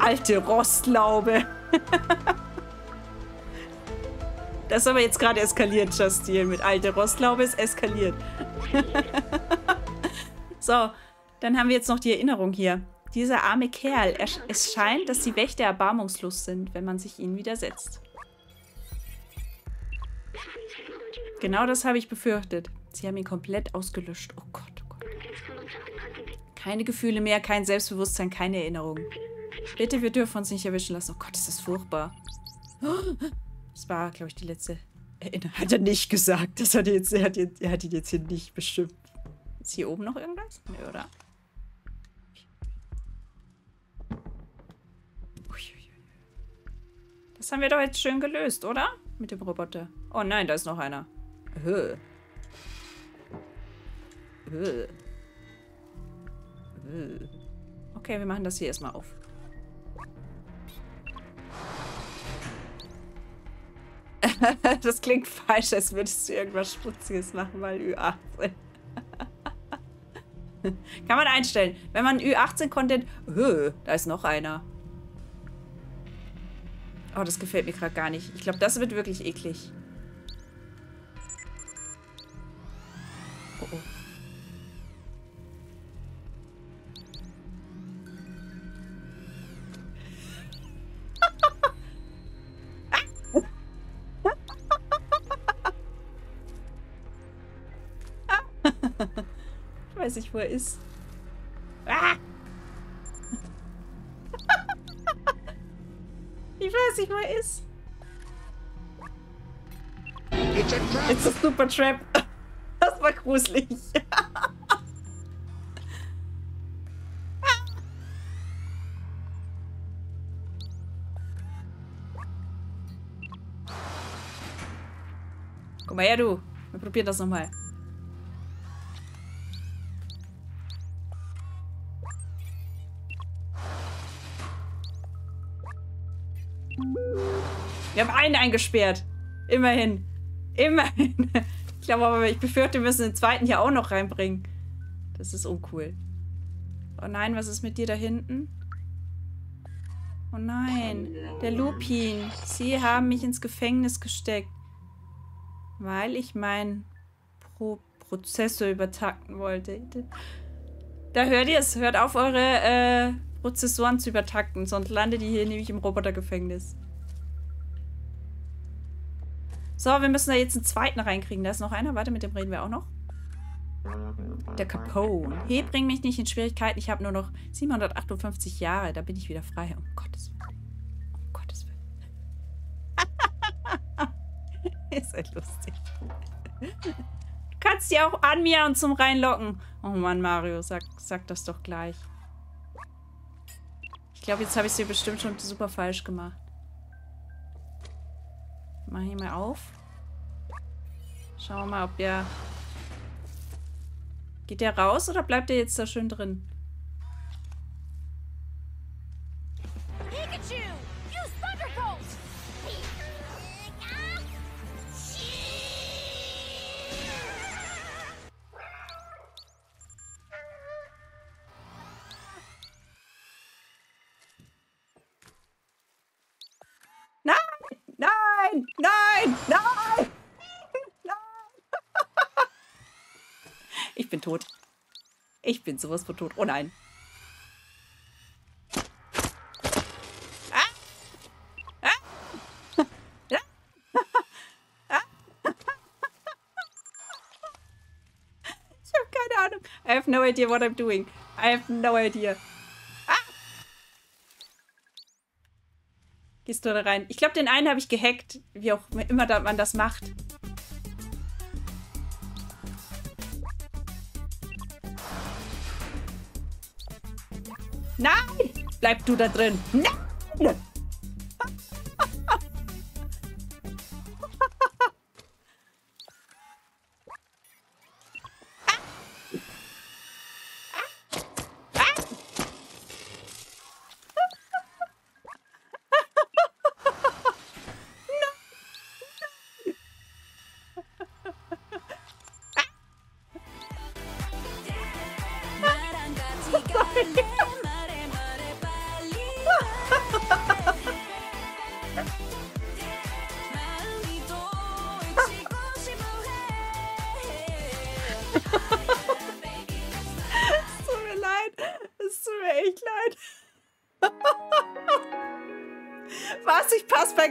Alte Rostlaube. Das ist aber jetzt gerade eskaliert, Justin. Mit alte Rostlaube ist eskaliert. So, dann haben wir jetzt noch die Erinnerung hier. Dieser arme Kerl. Es scheint, dass die Wächter erbarmungslos sind, wenn man sich ihnen widersetzt. Genau das habe ich befürchtet. Sie haben ihn komplett ausgelöscht. Oh Gott, oh Gott. Keine Gefühle mehr, kein Selbstbewusstsein, keine Erinnerungen. Bitte, wir dürfen uns nicht erwischen lassen. Oh Gott, ist das furchtbar. Das war, glaube ich, die letzte Erinnerung. Hat er nicht gesagt. Das hat er hat ihn jetzt hier nicht beschimpft. Ist hier oben noch irgendwas? Nee, oder? Das haben wir doch jetzt schön gelöst, oder? Mit dem Roboter. Oh nein, da ist noch einer. Okay, wir machen das hier erstmal auf. Das klingt falsch, als würdest du irgendwas Schmutziges machen, weil Ü18. Kann man einstellen. Wenn man Ü18-Content... da ist noch einer. Oh, das gefällt mir gerade gar nicht. Ich glaube, das wird wirklich eklig. Oh, oh. Ich weiß nicht, wo er ist. Ah! Ich weiß nicht, wo er ist. It's a super trap. Das war gruselig. Komm mal her, du. Wir probieren das nochmal. Wir haben einen eingesperrt. Immerhin. Immerhin. Ich glaube aber, ich befürchte, wir müssen den zweiten hier auch noch reinbringen. Das ist uncool. Oh nein, was ist mit dir da hinten? Oh nein, der Lupin. Sie haben mich ins Gefängnis gesteckt, weil ich meinen Prozessor übertakten wollte. Da hört ihr es. Hört auf, eure Prozessoren zu übertakten, sonst landet ihr hier nämlich im Robotergefängnis. So, wir müssen da jetzt einen zweiten reinkriegen. Da ist noch einer. Warte, mit dem reden wir auch noch. Der Capone. Hey, bring mich nicht in Schwierigkeiten. Ich habe nur noch 758 Jahre. Da bin ich wieder frei. Um Gottes Willen. Um Gottes Willen. Ist halt lustig. Du kannst die auch anmiauen und zum Reinlocken. Oh Mann, Mario, sag das doch gleich. Ich glaube, jetzt habe ich es dir bestimmt schon super falsch gemacht. Mach hier mal auf. Schauen wir mal, ob der... Geht der raus oder bleibt der jetzt da schön drin? Pikachu, you spider coat! Nein! Nein! Nein! Nein! Ich bin tot. Ich bin sowas von tot. Oh nein. Ich habe keine Ahnung. I have no idea what I'm doing. I have no idea. Gehst du da rein? Ich glaube, den einen habe ich gehackt. Wie auch immer man das macht. Nein! Bleib du da drin! Nein!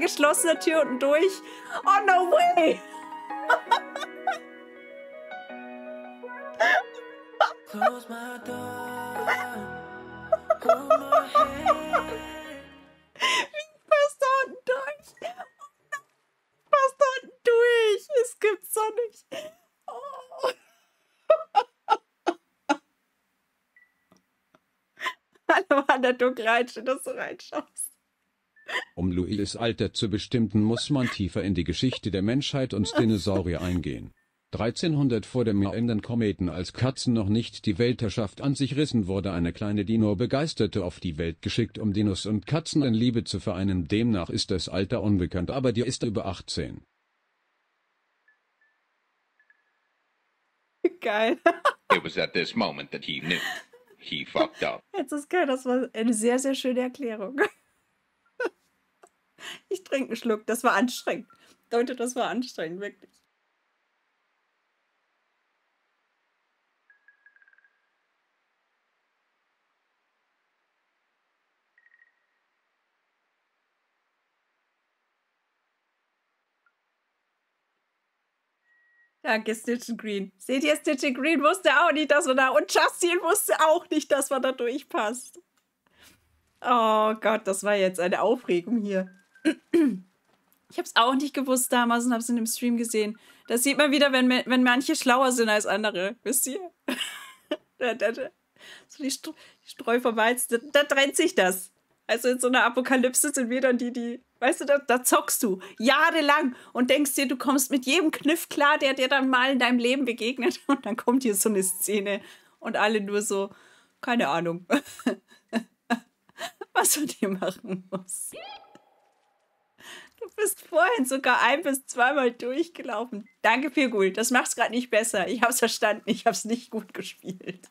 Geschlossene Tür unten durch. Oh, no way! Wie passt da unten durch? Passt da unten durch? Es gibt's doch nicht. Oh. Alle waren da dunkel reinstehen, dass du reinschaust. Um Louis' Alter zu bestimmen, muss man tiefer in die Geschichte der Menschheit und Dinosaurier eingehen. 1300 vor dem kommenden Kometen, als Katzen noch nicht die Weltherrschaft an sich rissen, wurde eine kleine Dino-Begeisterte auf die Welt geschickt, um Dinos und Katzen in Liebe zu vereinen. Demnach ist das Alter unbekannt, aber die ist über 18. Geil. It was at this moment that he knew. He fucked up. Jetzt ist geil, das war eine sehr, sehr schöne Erklärung. Ich trinke einen Schluck. Das war anstrengend. Leute, das war anstrengend, wirklich. Danke, Stitch and Green. Seht ihr, Stitch and Green wusste auch nicht, dass man da... Und Justin wusste auch nicht, dass man da durchpasst. Oh Gott, das war jetzt eine Aufregung hier. Ich habe es auch nicht gewusst damals und habe es in dem Stream gesehen. Das sieht man wieder, wenn manche schlauer sind als andere. Wisst ihr? So die Streu vom Weizen, da trennt sich das. Also in so einer Apokalypse sind wir dann die... Weißt du, da zockst du jahrelang und denkst dir, du kommst mit jedem Kniff klar, der dir dann mal in deinem Leben begegnet. Und dann kommt hier so eine Szene und alle nur so, keine Ahnung, was man dir machen muss. Du bist vorhin sogar ein- bis zweimal durchgelaufen. Danke, Viergul. Das macht's gerade nicht besser. Ich hab's verstanden. Ich hab's nicht gut gespielt.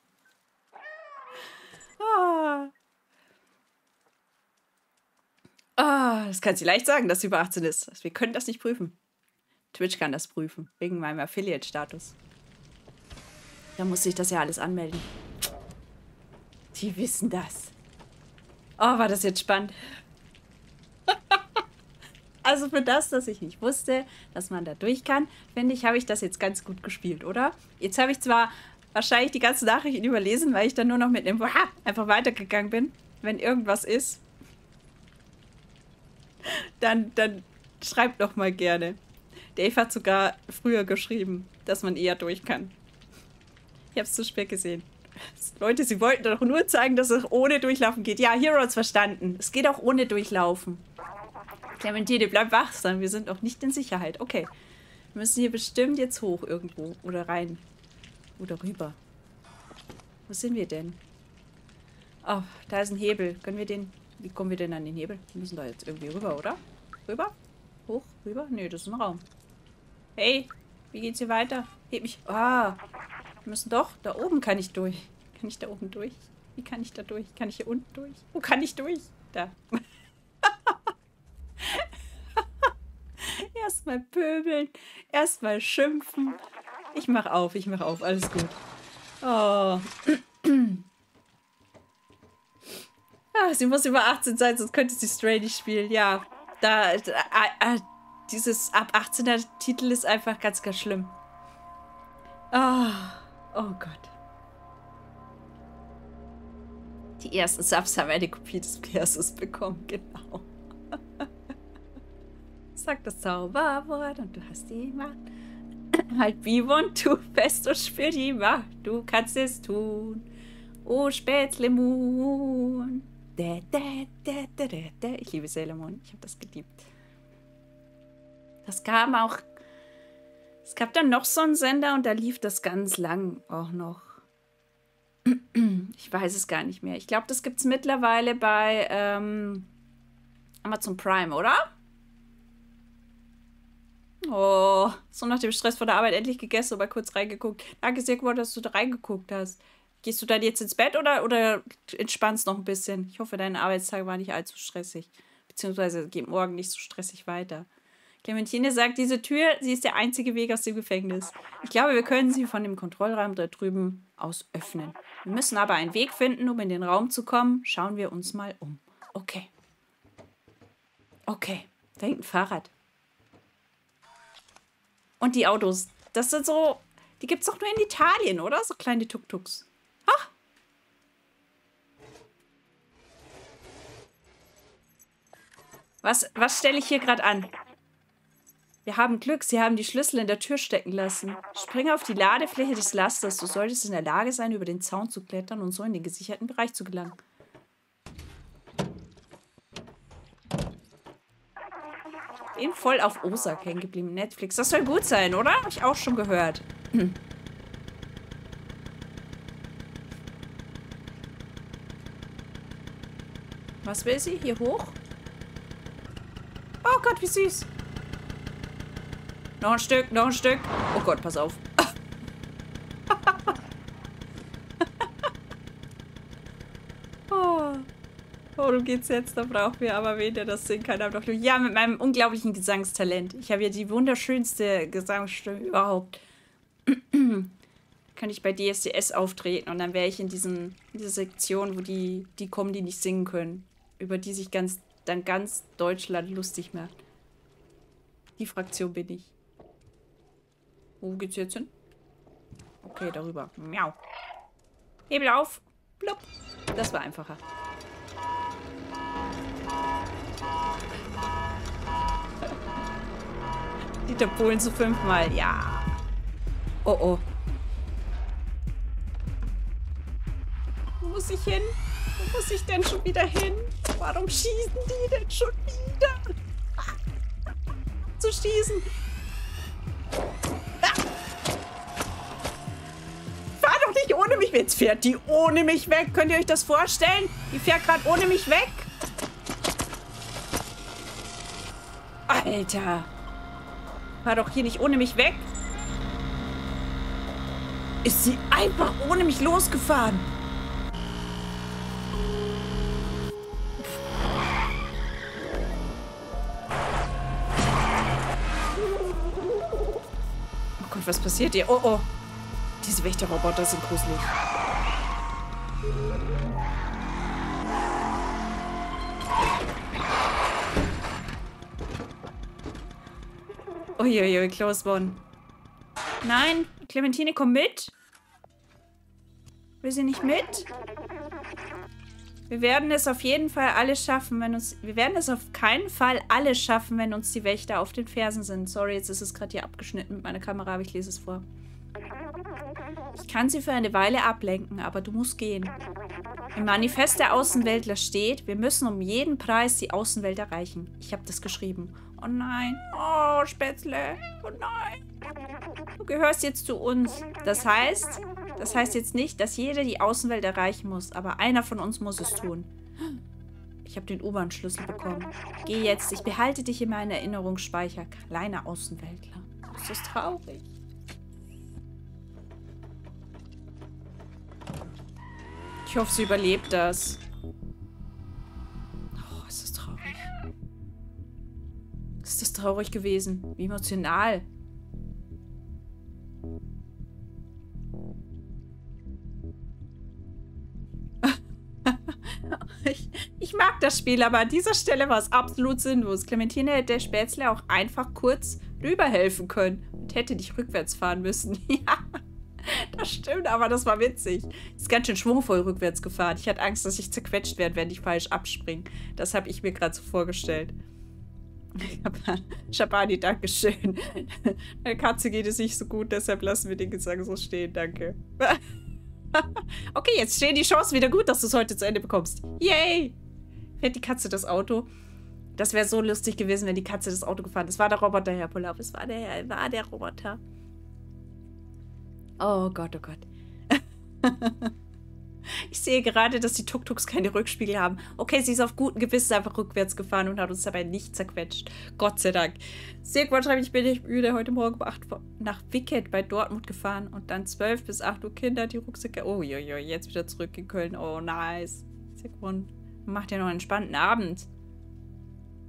Ah. Ah, das kann sie leicht sagen, dass sie über 18 ist. Wir können das nicht prüfen. Twitch kann das prüfen, wegen meinem Affiliate-Status. Da musste ich das ja alles anmelden. Die wissen das. Oh, war das jetzt spannend. Also für das, dass ich nicht wusste, dass man da durch kann, finde ich, habe ich das jetzt ganz gut gespielt, oder? Jetzt habe ich zwar wahrscheinlich die ganzen Nachrichten überlesen, weil ich dann nur noch mit dem einfach weitergegangen bin. Wenn irgendwas ist, dann schreibt doch mal gerne. Dave hat sogar früher geschrieben, dass man eher durch kann. Ich habe es zu spät gesehen. Leute, sie wollten doch nur zeigen, dass es ohne Durchlaufen geht. Ja, Hero hat's verstanden. Es geht auch ohne Durchlaufen. Clementine, bleib wachsam. Wir sind auch nicht in Sicherheit. Okay. Wir müssen hier bestimmt jetzt hoch irgendwo. Oder rein. Oder rüber. Wo sind wir denn? Oh, da ist ein Hebel. Können wir den... Wie kommen wir denn an den Hebel? Wir müssen da jetzt irgendwie rüber, oder? Rüber? Hoch? Rüber? Nee, das ist ein Raum. Hey, wie geht's hier weiter? Heb mich. Ah, wir müssen doch. Da oben kann ich durch. Kann ich da oben durch? Wie kann ich da durch? Kann ich hier unten durch? Wo kann ich durch? Da. Erstmal pöbeln. Erstmal schimpfen. Ich mach auf, ich mach auf. Alles gut. Oh. Ach, sie muss über 18 sein, sonst könnte sie Stray nicht spielen. Ja, dieses ab 18er Titel ist einfach ganz, ganz schlimm. Oh Gott. Die ersten Subs haben eine Kopie des Perses bekommen, genau. Sag das Zauberwort und du hast die Macht. Halt B12 fest und spür die Macht. Du kannst es tun. Oh, Spätzle Moon. Ich liebe Sailor Moon. Ich habe das geliebt. Das kam auch... Es gab dann noch so einen Sender und da lief das ganz lang auch noch. Ich weiß es gar nicht mehr. Ich glaube, das gibt es mittlerweile bei Amazon Prime, oder? Oh, so nach dem Stress von der Arbeit endlich gegessen, aber kurz reingeguckt. Danke sehr, dass du da reingeguckt hast. Gehst du dann jetzt ins Bett oder entspannst noch ein bisschen? Ich hoffe, deine Arbeitstage waren nicht allzu stressig. Beziehungsweise geht morgen nicht so stressig weiter. Clementine sagt, diese Tür, sie ist der einzige Weg aus dem Gefängnis. Ich glaube, wir können sie von dem Kontrollraum da drüben aus öffnen. Wir müssen aber einen Weg finden, um in den Raum zu kommen. Schauen wir uns mal um. Okay. Okay. Da hängt ein Fahrrad. Und die Autos. Das sind so... Die gibt es doch nur in Italien, oder? So kleine Tuk-Tuks. Ach! Was stelle ich hier gerade an? Wir haben Glück, sie haben die Schlüssel in der Tür stecken lassen. Springe auf die Ladefläche des Lasters. Du solltest in der Lage sein, über den Zaun zu klettern und so in den gesicherten Bereich zu gelangen. Bin voll auf Osaka hängen geblieben. Netflix. Das soll gut sein, oder? Habe ich auch schon gehört. Was will sie? Hier hoch? Oh Gott, wie süß. Noch ein Stück, noch ein Stück. Oh Gott, pass auf. Oh, worum geht's jetzt? Da brauchen wir aber wen, der das singen kann. Doch ja, mit meinem unglaublichen Gesangstalent. Ich habe ja die wunderschönste Gesangsstimme überhaupt. Könnte ich bei DSDS auftreten und dann wäre ich in dieser Sektion, wo die kommen, die nicht singen können. Über die sich dann ganz Deutschland lustig macht. Die Fraktion bin ich. Wo geht's jetzt hin? Okay, darüber. Miau. Hebel auf. Blub. Das war einfacher. Die Tapolen zu 5-mal. Ja. Oh, oh. Wo muss ich hin? Wo muss ich denn schon wieder hin? Warum schießen die denn schon wieder? Zu schießen. Ah. Fahr doch nicht ohne mich. Jetzt fährt die ohne mich weg. Könnt ihr euch das vorstellen? Die fährt gerade ohne mich weg. Alter. Alter. Fahr doch hier nicht ohne mich weg. Ist sie einfach ohne mich losgefahren? Oh Gott, was passiert hier? Oh, oh. Diese Wächterroboter sind gruselig. Uiuiui, close one. Nein, Clementine, komm mit. Will sie nicht mit? Wir werden es auf jeden Fall alle schaffen, wenn uns... Wir werden es auf keinen Fall alle schaffen, wenn uns die Wächter auf den Fersen sind. Sorry, jetzt ist es gerade hier abgeschnitten mit meiner Kamera, aber ich lese es vor. Ich kann sie für eine Weile ablenken, aber du musst gehen. Im Manifest der Außenweltler steht, wir müssen um jeden Preis die Außenwelt erreichen. Ich habe das geschrieben. Oh nein. Oh, Spätzle. Oh nein. Du gehörst jetzt zu uns. Das heißt jetzt nicht, dass jeder die Außenwelt erreichen muss, aber einer von uns muss es tun. Ich habe den U-Bahn-Schlüssel bekommen. Geh jetzt, ich behalte dich in meinen Erinnerungsspeicher. Kleiner Außenweltler. Das ist traurig. Ich hoffe, sie überlebt das. Oh, ist das traurig. Ist das traurig gewesen? Wie emotional. Ich mag das Spiel, aber an dieser Stelle war es absolut sinnlos. Clementine hätte der Spätzle auch einfach kurz rüberhelfen können und hätte nicht rückwärts fahren müssen. Ja. Das stimmt, aber das war witzig. Ist ganz schön schwungvoll rückwärts gefahren. Ich hatte Angst, dass ich zerquetscht werde, wenn ich falsch abspringe. Das habe ich mir gerade so vorgestellt. Schabani, dankeschön. Der Katze geht es nicht so gut, deshalb lassen wir den Gesang so stehen. Danke. Okay, jetzt stehen die Chancen wieder gut, dass du es heute zu Ende bekommst. Yay! Fährt die Katze das Auto? Das wäre so lustig gewesen, wenn die Katze das Auto gefahren ist. Es war der Roboter, Herr Polav. Es war der Roboter. Oh Gott, oh Gott. Ich sehe gerade, dass die Tuk-Tuks keine Rückspiegel haben. Okay, sie ist auf gutem Gewissen einfach rückwärts gefahren und hat uns dabei nicht zerquetscht. Gott sei Dank. Sigmund schreibt, ich bin nicht müde. Heute Morgen um 8 Uhr nach Wicked bei Dortmund gefahren und dann 12 bis 8 Uhr Kinder, die Rucksäcke. Oh, jojo, jetzt wieder zurück in Köln. Oh, nice. Sigmund, macht ja noch einen entspannten Abend.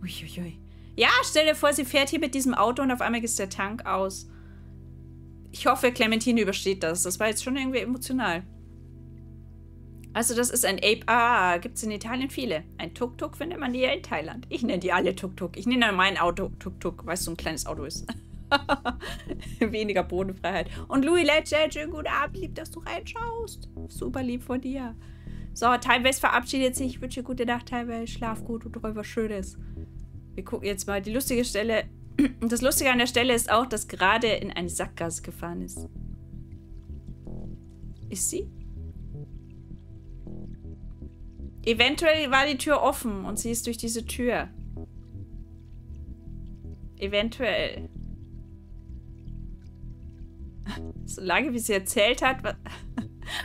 Uiuiui. Ja, stell dir vor, sie fährt hier mit diesem Auto und auf einmal geht der Tank aus. Ich hoffe, Clementine übersteht das. Das war jetzt schon irgendwie emotional. Also das ist ein Ape. Ah, gibt es in Italien viele. Ein Tuk-Tuk findet man hier in Thailand. Ich nenne die alle Tuk-Tuk. Ich nenne mein Auto Tuk-Tuk, weil es so ein kleines Auto ist. Weniger Bodenfreiheit. Und Louis, schönen guten Abend. Lieb, dass du reinschaust. Super lieb von dir. So, Time-Waste verabschiedet sich. Ich wünsche dir gute Nacht, Time-Waste. Schlaf gut und träum was Schönes. Wir gucken jetzt mal. Die lustige Stelle... Das Lustige an der Stelle ist auch, dass gerade in eine Sackgasse gefahren ist. Ist sie? Eventuell war die Tür offen und sie ist durch diese Tür. Eventuell. Solange wie sie erzählt hat...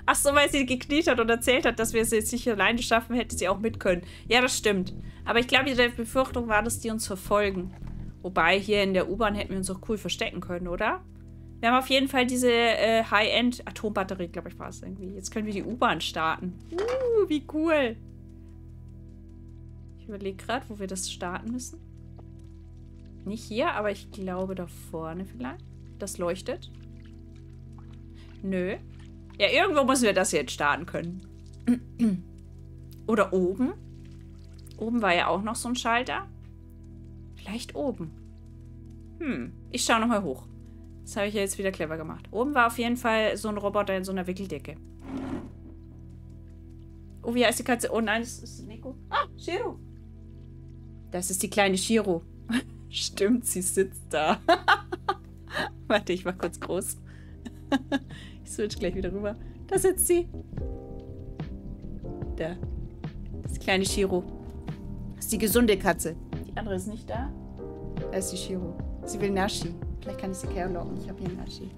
Ach so, weil sie gekniet hat und erzählt hat, dass wir es jetzt nicht alleine schaffen, hätte sie auch mit können. Ja, das stimmt. Aber ich glaube, ihre Befürchtung war, dass die uns verfolgen. Wobei, hier in der U-Bahn hätten wir uns auch cool verstecken können, oder? Wir haben auf jeden Fall diese High-End-Atombatterie, glaube ich, war es irgendwie. Jetzt können wir die U-Bahn starten. Wie cool. Ich überlege gerade, wo wir das starten müssen. Nicht hier, aber ich glaube da vorne vielleicht. Das leuchtet. Nö. Ja, irgendwo müssen wir das jetzt starten können. Oder oben. Oben war ja auch noch so ein Schalter. Vielleicht oben. Hm, ich schaue nochmal hoch. Das habe ich ja jetzt wieder clever gemacht. Oben war auf jeden Fall so ein Roboter in so einer Wickeldecke. Oh, wie heißt die Katze? Oh nein, das ist Nico. Ah, Gero. Das ist die kleine Gero. Stimmt, sie sitzt da. Warte, ich mach kurz groß. Ich switch gleich wieder rüber. Da sitzt sie. Da. Das ist die kleine Gero. Das ist die gesunde Katze. Die andere ist nicht da. Da ist die Shiro. Sie will Nashi. Vielleicht kann ich sie Kerl locken. Ich habe hier Nashi.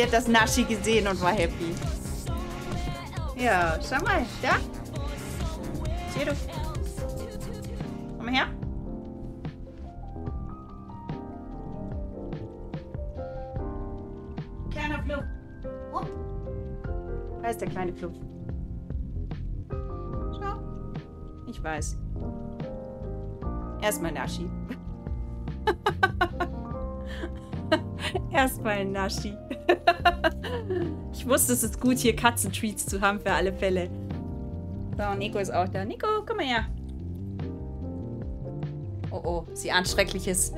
Sie hat das Naschi gesehen und war happy. Ja, schau mal, da. Gero. Komm mal her. Kleiner Fluff. Oh. Da ist der kleine Fluff. Schau. Ich weiß. Erstmal Naschi. Erstmal Naschi. Ich wusste, es ist gut, hier Katzentreats zu haben für alle Fälle. So, Nico ist auch da. Nico, komm mal her. Oh, oh, sie ahnt Schreckliches.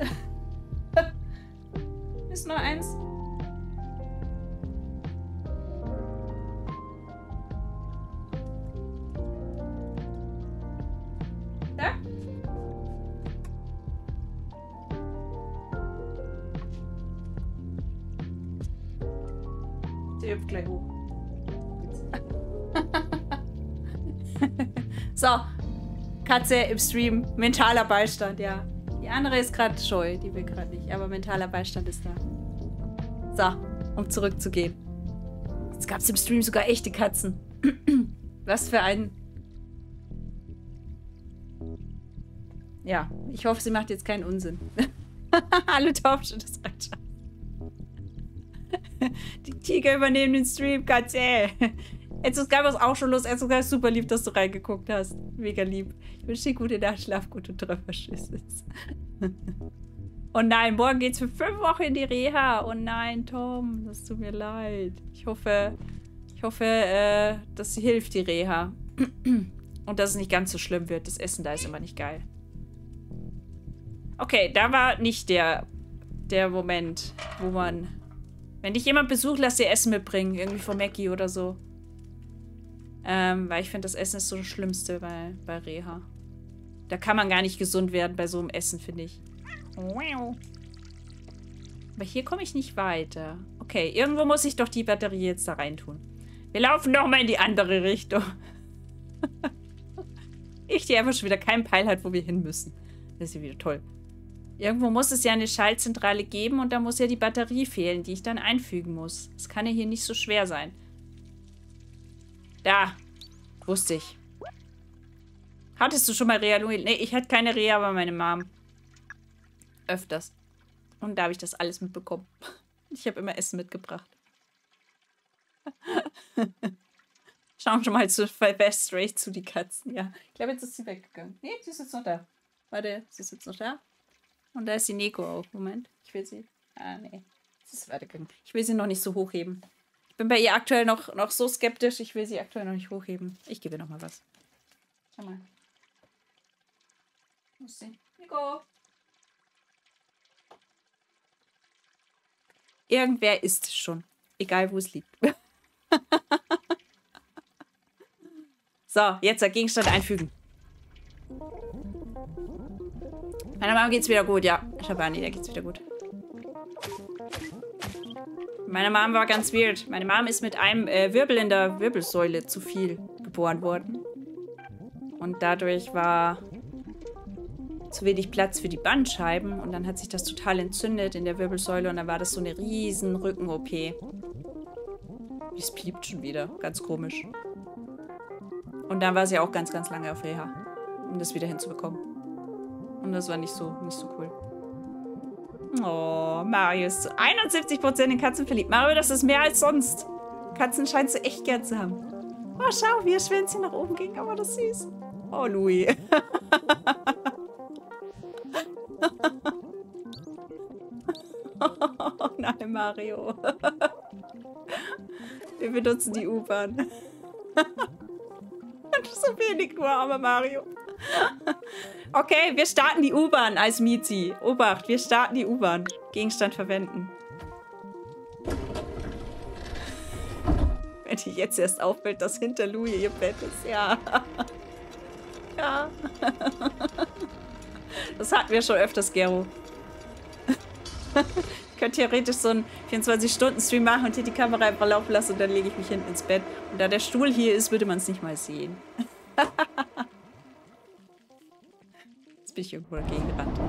Ist nur eins. So, Katze im Stream, mentaler Beistand, ja. Die andere ist gerade scheu, die will gerade nicht, aber mentaler Beistand ist da. So, um zurückzugehen. Jetzt gab es im Stream sogar echte Katzen. Was für ein... Ja, ich hoffe, sie macht jetzt keinen Unsinn. Hallo Topsch, das reicht schon. Die Tiger übernehmen den Stream, Katze. Jetzt gab es auch schon los. Jetzt ist super lieb, dass du reingeguckt hast. Mega lieb. Ich wünsche dir gute Nacht, schlaf gut und Trefferschüsse. Oh nein, morgen geht's für 5 Wochen in die Reha. Oh nein, Tom, das tut mir leid. Ich hoffe, das hilft, die Reha. Und dass es nicht ganz so schlimm wird. Das Essen da ist immer nicht geil. Okay, da war nicht der Moment, wo man... Wenn dich jemand besucht, lass dir Essen mitbringen. Irgendwie von Mackie oder so. Weil ich finde, das Essen ist so das Schlimmste bei Reha. Da kann man gar nicht gesund werden bei so einem Essen, finde ich. Aber hier komme ich nicht weiter. Okay, irgendwo muss ich doch die Batterie jetzt da reintun. Wir laufen doch mal in die andere Richtung. Ich, die einfach schon wieder keinen Peil hat, wo wir hin müssen. Das ist ja wieder toll. Irgendwo muss es ja eine Schaltzentrale geben und da muss ja die Batterie fehlen, die ich dann einfügen muss. Das kann ja hier nicht so schwer sein. Da. Wusste ich. Hattest du schon mal Reha? Nee, ich hatte keine Reha, aber meine Mom. Öfters. Und da habe ich das alles mitbekommen. Ich habe immer Essen mitgebracht. Schauen schon mal zu Best Stray zu, die Katzen. Ja, ich glaube, jetzt ist sie weggegangen. Nee, sie ist jetzt noch da. Warte, sie ist jetzt noch da. Und da ist die Neko auch. Moment, ich will sie... Ah, nee. Sie ist weitergegangen. Ich will sie noch nicht so hochheben. Ich bin bei ihr aktuell noch so skeptisch. Ich will sie aktuell noch nicht hochheben. Ich gebe ihr noch mal was. Schau mal. Wo ist sie? Nico! Irgendwer isst schon. Egal, wo es liegt. So, jetzt der Gegenstand einfügen. Meiner Mama geht's wieder gut, ja. Schabani, der geht's wieder gut. Meine Mom war ganz weird. Meine Mom ist mit einem Wirbel in der Wirbelsäule zu viel geboren worden. Und dadurch war zu wenig Platz für die Bandscheiben. Und dann hat sich das total entzündet in der Wirbelsäule. Und dann war das so eine riesen Rücken-OP. Es piept schon wieder. Ganz komisch. Und dann war sie auch ganz, ganz lange auf Reha. Um das wieder hinzubekommen. Und das war nicht so cool. Oh, Mario ist zu 71% in Katzen verliebt. Mario, das ist mehr als sonst. Katzen scheinst du echt gern zu haben. Oh, schau, wie ihr Schwänzchen nach oben ging. Aber das ist süß. Oh, Louis. Oh nein, Mario. Wir benutzen die U-Bahn. So wenig nur, armer Mario. Okay, wir starten die U-Bahn als Miezi. Obacht, wir starten die U-Bahn. Gegenstand verwenden. Wenn ich jetzt erst auffällt, dass hinter Louis ihr Bett ist. Ja. Ja. Das hatten wir schon öfters, Gero. Ich könnte theoretisch so einen 24-Stunden-Stream machen und hier die Kamera einfach laufen lassen und dann lege ich mich hinten ins Bett. Und da der Stuhl hier ist, würde man es nicht mal sehen. Jetzt bin ich irgendwo dagegen gerannt.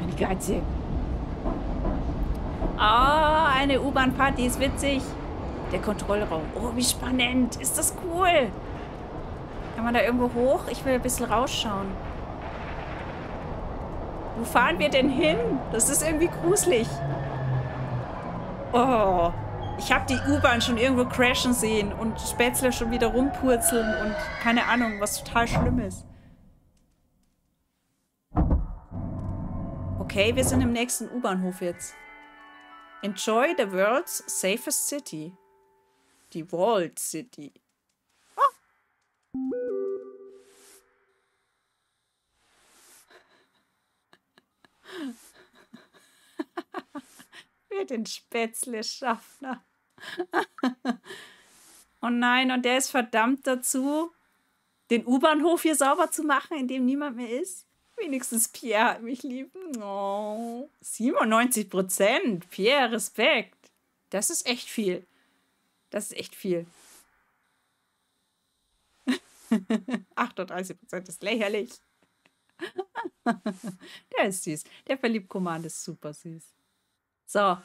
Meine Katze. Ah, eine U-Bahn-Party, ist witzig. Der Kontrollraum. Oh, wie spannend. Ist das cool. Kann man da irgendwo hoch? Ich will ein bisschen rausschauen. Wo fahren wir denn hin? Das ist irgendwie gruselig. Oh, ich habe die U-Bahn schon irgendwo crashen sehen und Spätzle schon wieder rumpurzeln und keine Ahnung, was total Schlimmes. Okay, wir sind im nächsten U-Bahnhof jetzt. Enjoy the world's safest city. Die Walled City. Oh. Für den Spätzle-Schaffner. Oh nein, und der ist verdammt dazu, den U-Bahnhof hier sauber zu machen, in dem niemand mehr ist. Wenigstens Pierre hat mich lieb. Oh, 97%. Pierre, Respekt. Das ist echt viel. Das ist echt viel. 38% ist lächerlich. Der ist süß. Der Verliebkommand ist super süß. So.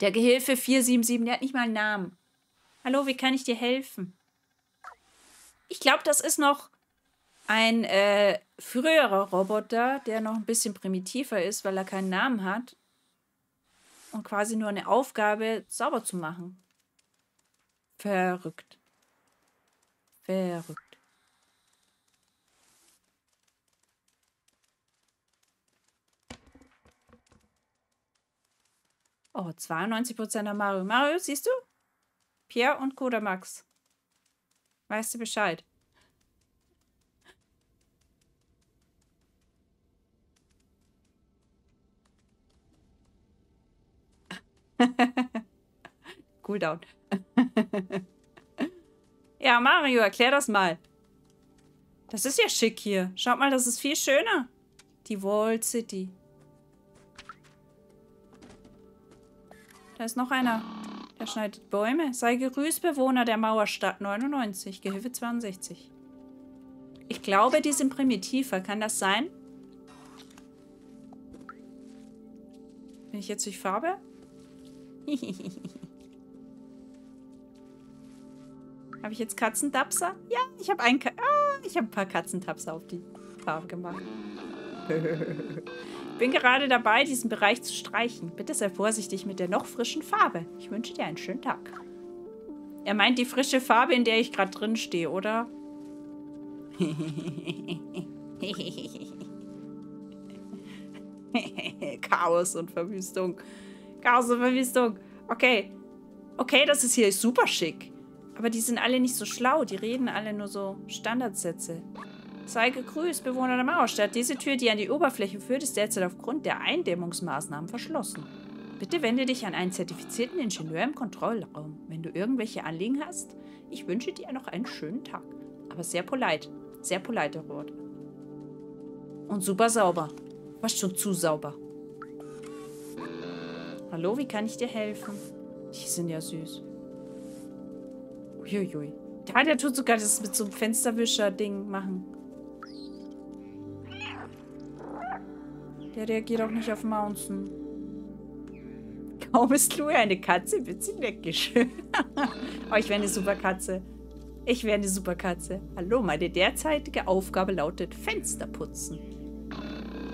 Der Gehilfe 477, der hat nicht mal einen Namen. Hallo, wie kann ich dir helfen? Ich glaube, das ist noch ein früherer Roboter, der noch ein bisschen primitiver ist, weil er keinen Namen hat. Und quasi nur eine Aufgabe, sauber zu machen. Verrückt. Verrückt. Oh, 92% an Mario. Mario, siehst du? Pierre und Kodamax. Weißt du Bescheid? Cooldown. Ja, Mario, erklär das mal. Das ist ja schick hier. Schaut mal, das ist viel schöner. Die Walled City. Da ist noch einer. Der schneidet Bäume. Sei gegrüßt, Bewohner der Mauerstadt 99. Gehilfe 62. Ich glaube, die sind primitiver. Kann das sein? Bin ich jetzt durch Farbe? Habe ich jetzt Katzentapser? Ja, ich habe einen ich habe ein paar Katzentapser auf die Farbe gemacht. Ich bin gerade dabei, diesen Bereich zu streichen. Bitte sei vorsichtig mit der noch frischen Farbe. Ich wünsche dir einen schönen Tag. Er meint die frische Farbe, in der ich gerade drin stehe, oder? Chaos und Verwüstung. Chaos und Verwüstung. Okay. Okay, das ist hier super schick. Aber die sind alle nicht so schlau. Die reden alle nur so Standardsätze. Sei gegrüßt, Bewohner der Mauerstadt. Diese Tür, die an die Oberfläche führt, ist derzeit aufgrund der Eindämmungsmaßnahmen verschlossen. Bitte wende dich an einen zertifizierten Ingenieur im Kontrollraum. Wenn du irgendwelche Anliegen hast, ich wünsche dir noch einen schönen Tag. Aber sehr polite. Sehr polite Wort. Und super sauber. Fast schon zu sauber. Hallo, wie kann ich dir helfen? Die sind ja süß. Uiuiui. Ja, der tut sogar das mit so einem Fensterwischer-Ding machen. Der reagiert auch nicht auf Mountain. Kaum ist Louis eine Katze, wird sie weggeschüttet. Oh, ich wäre eine super Katze. Ich wäre eine super Katze. Hallo, meine derzeitige Aufgabe lautet Fenster putzen.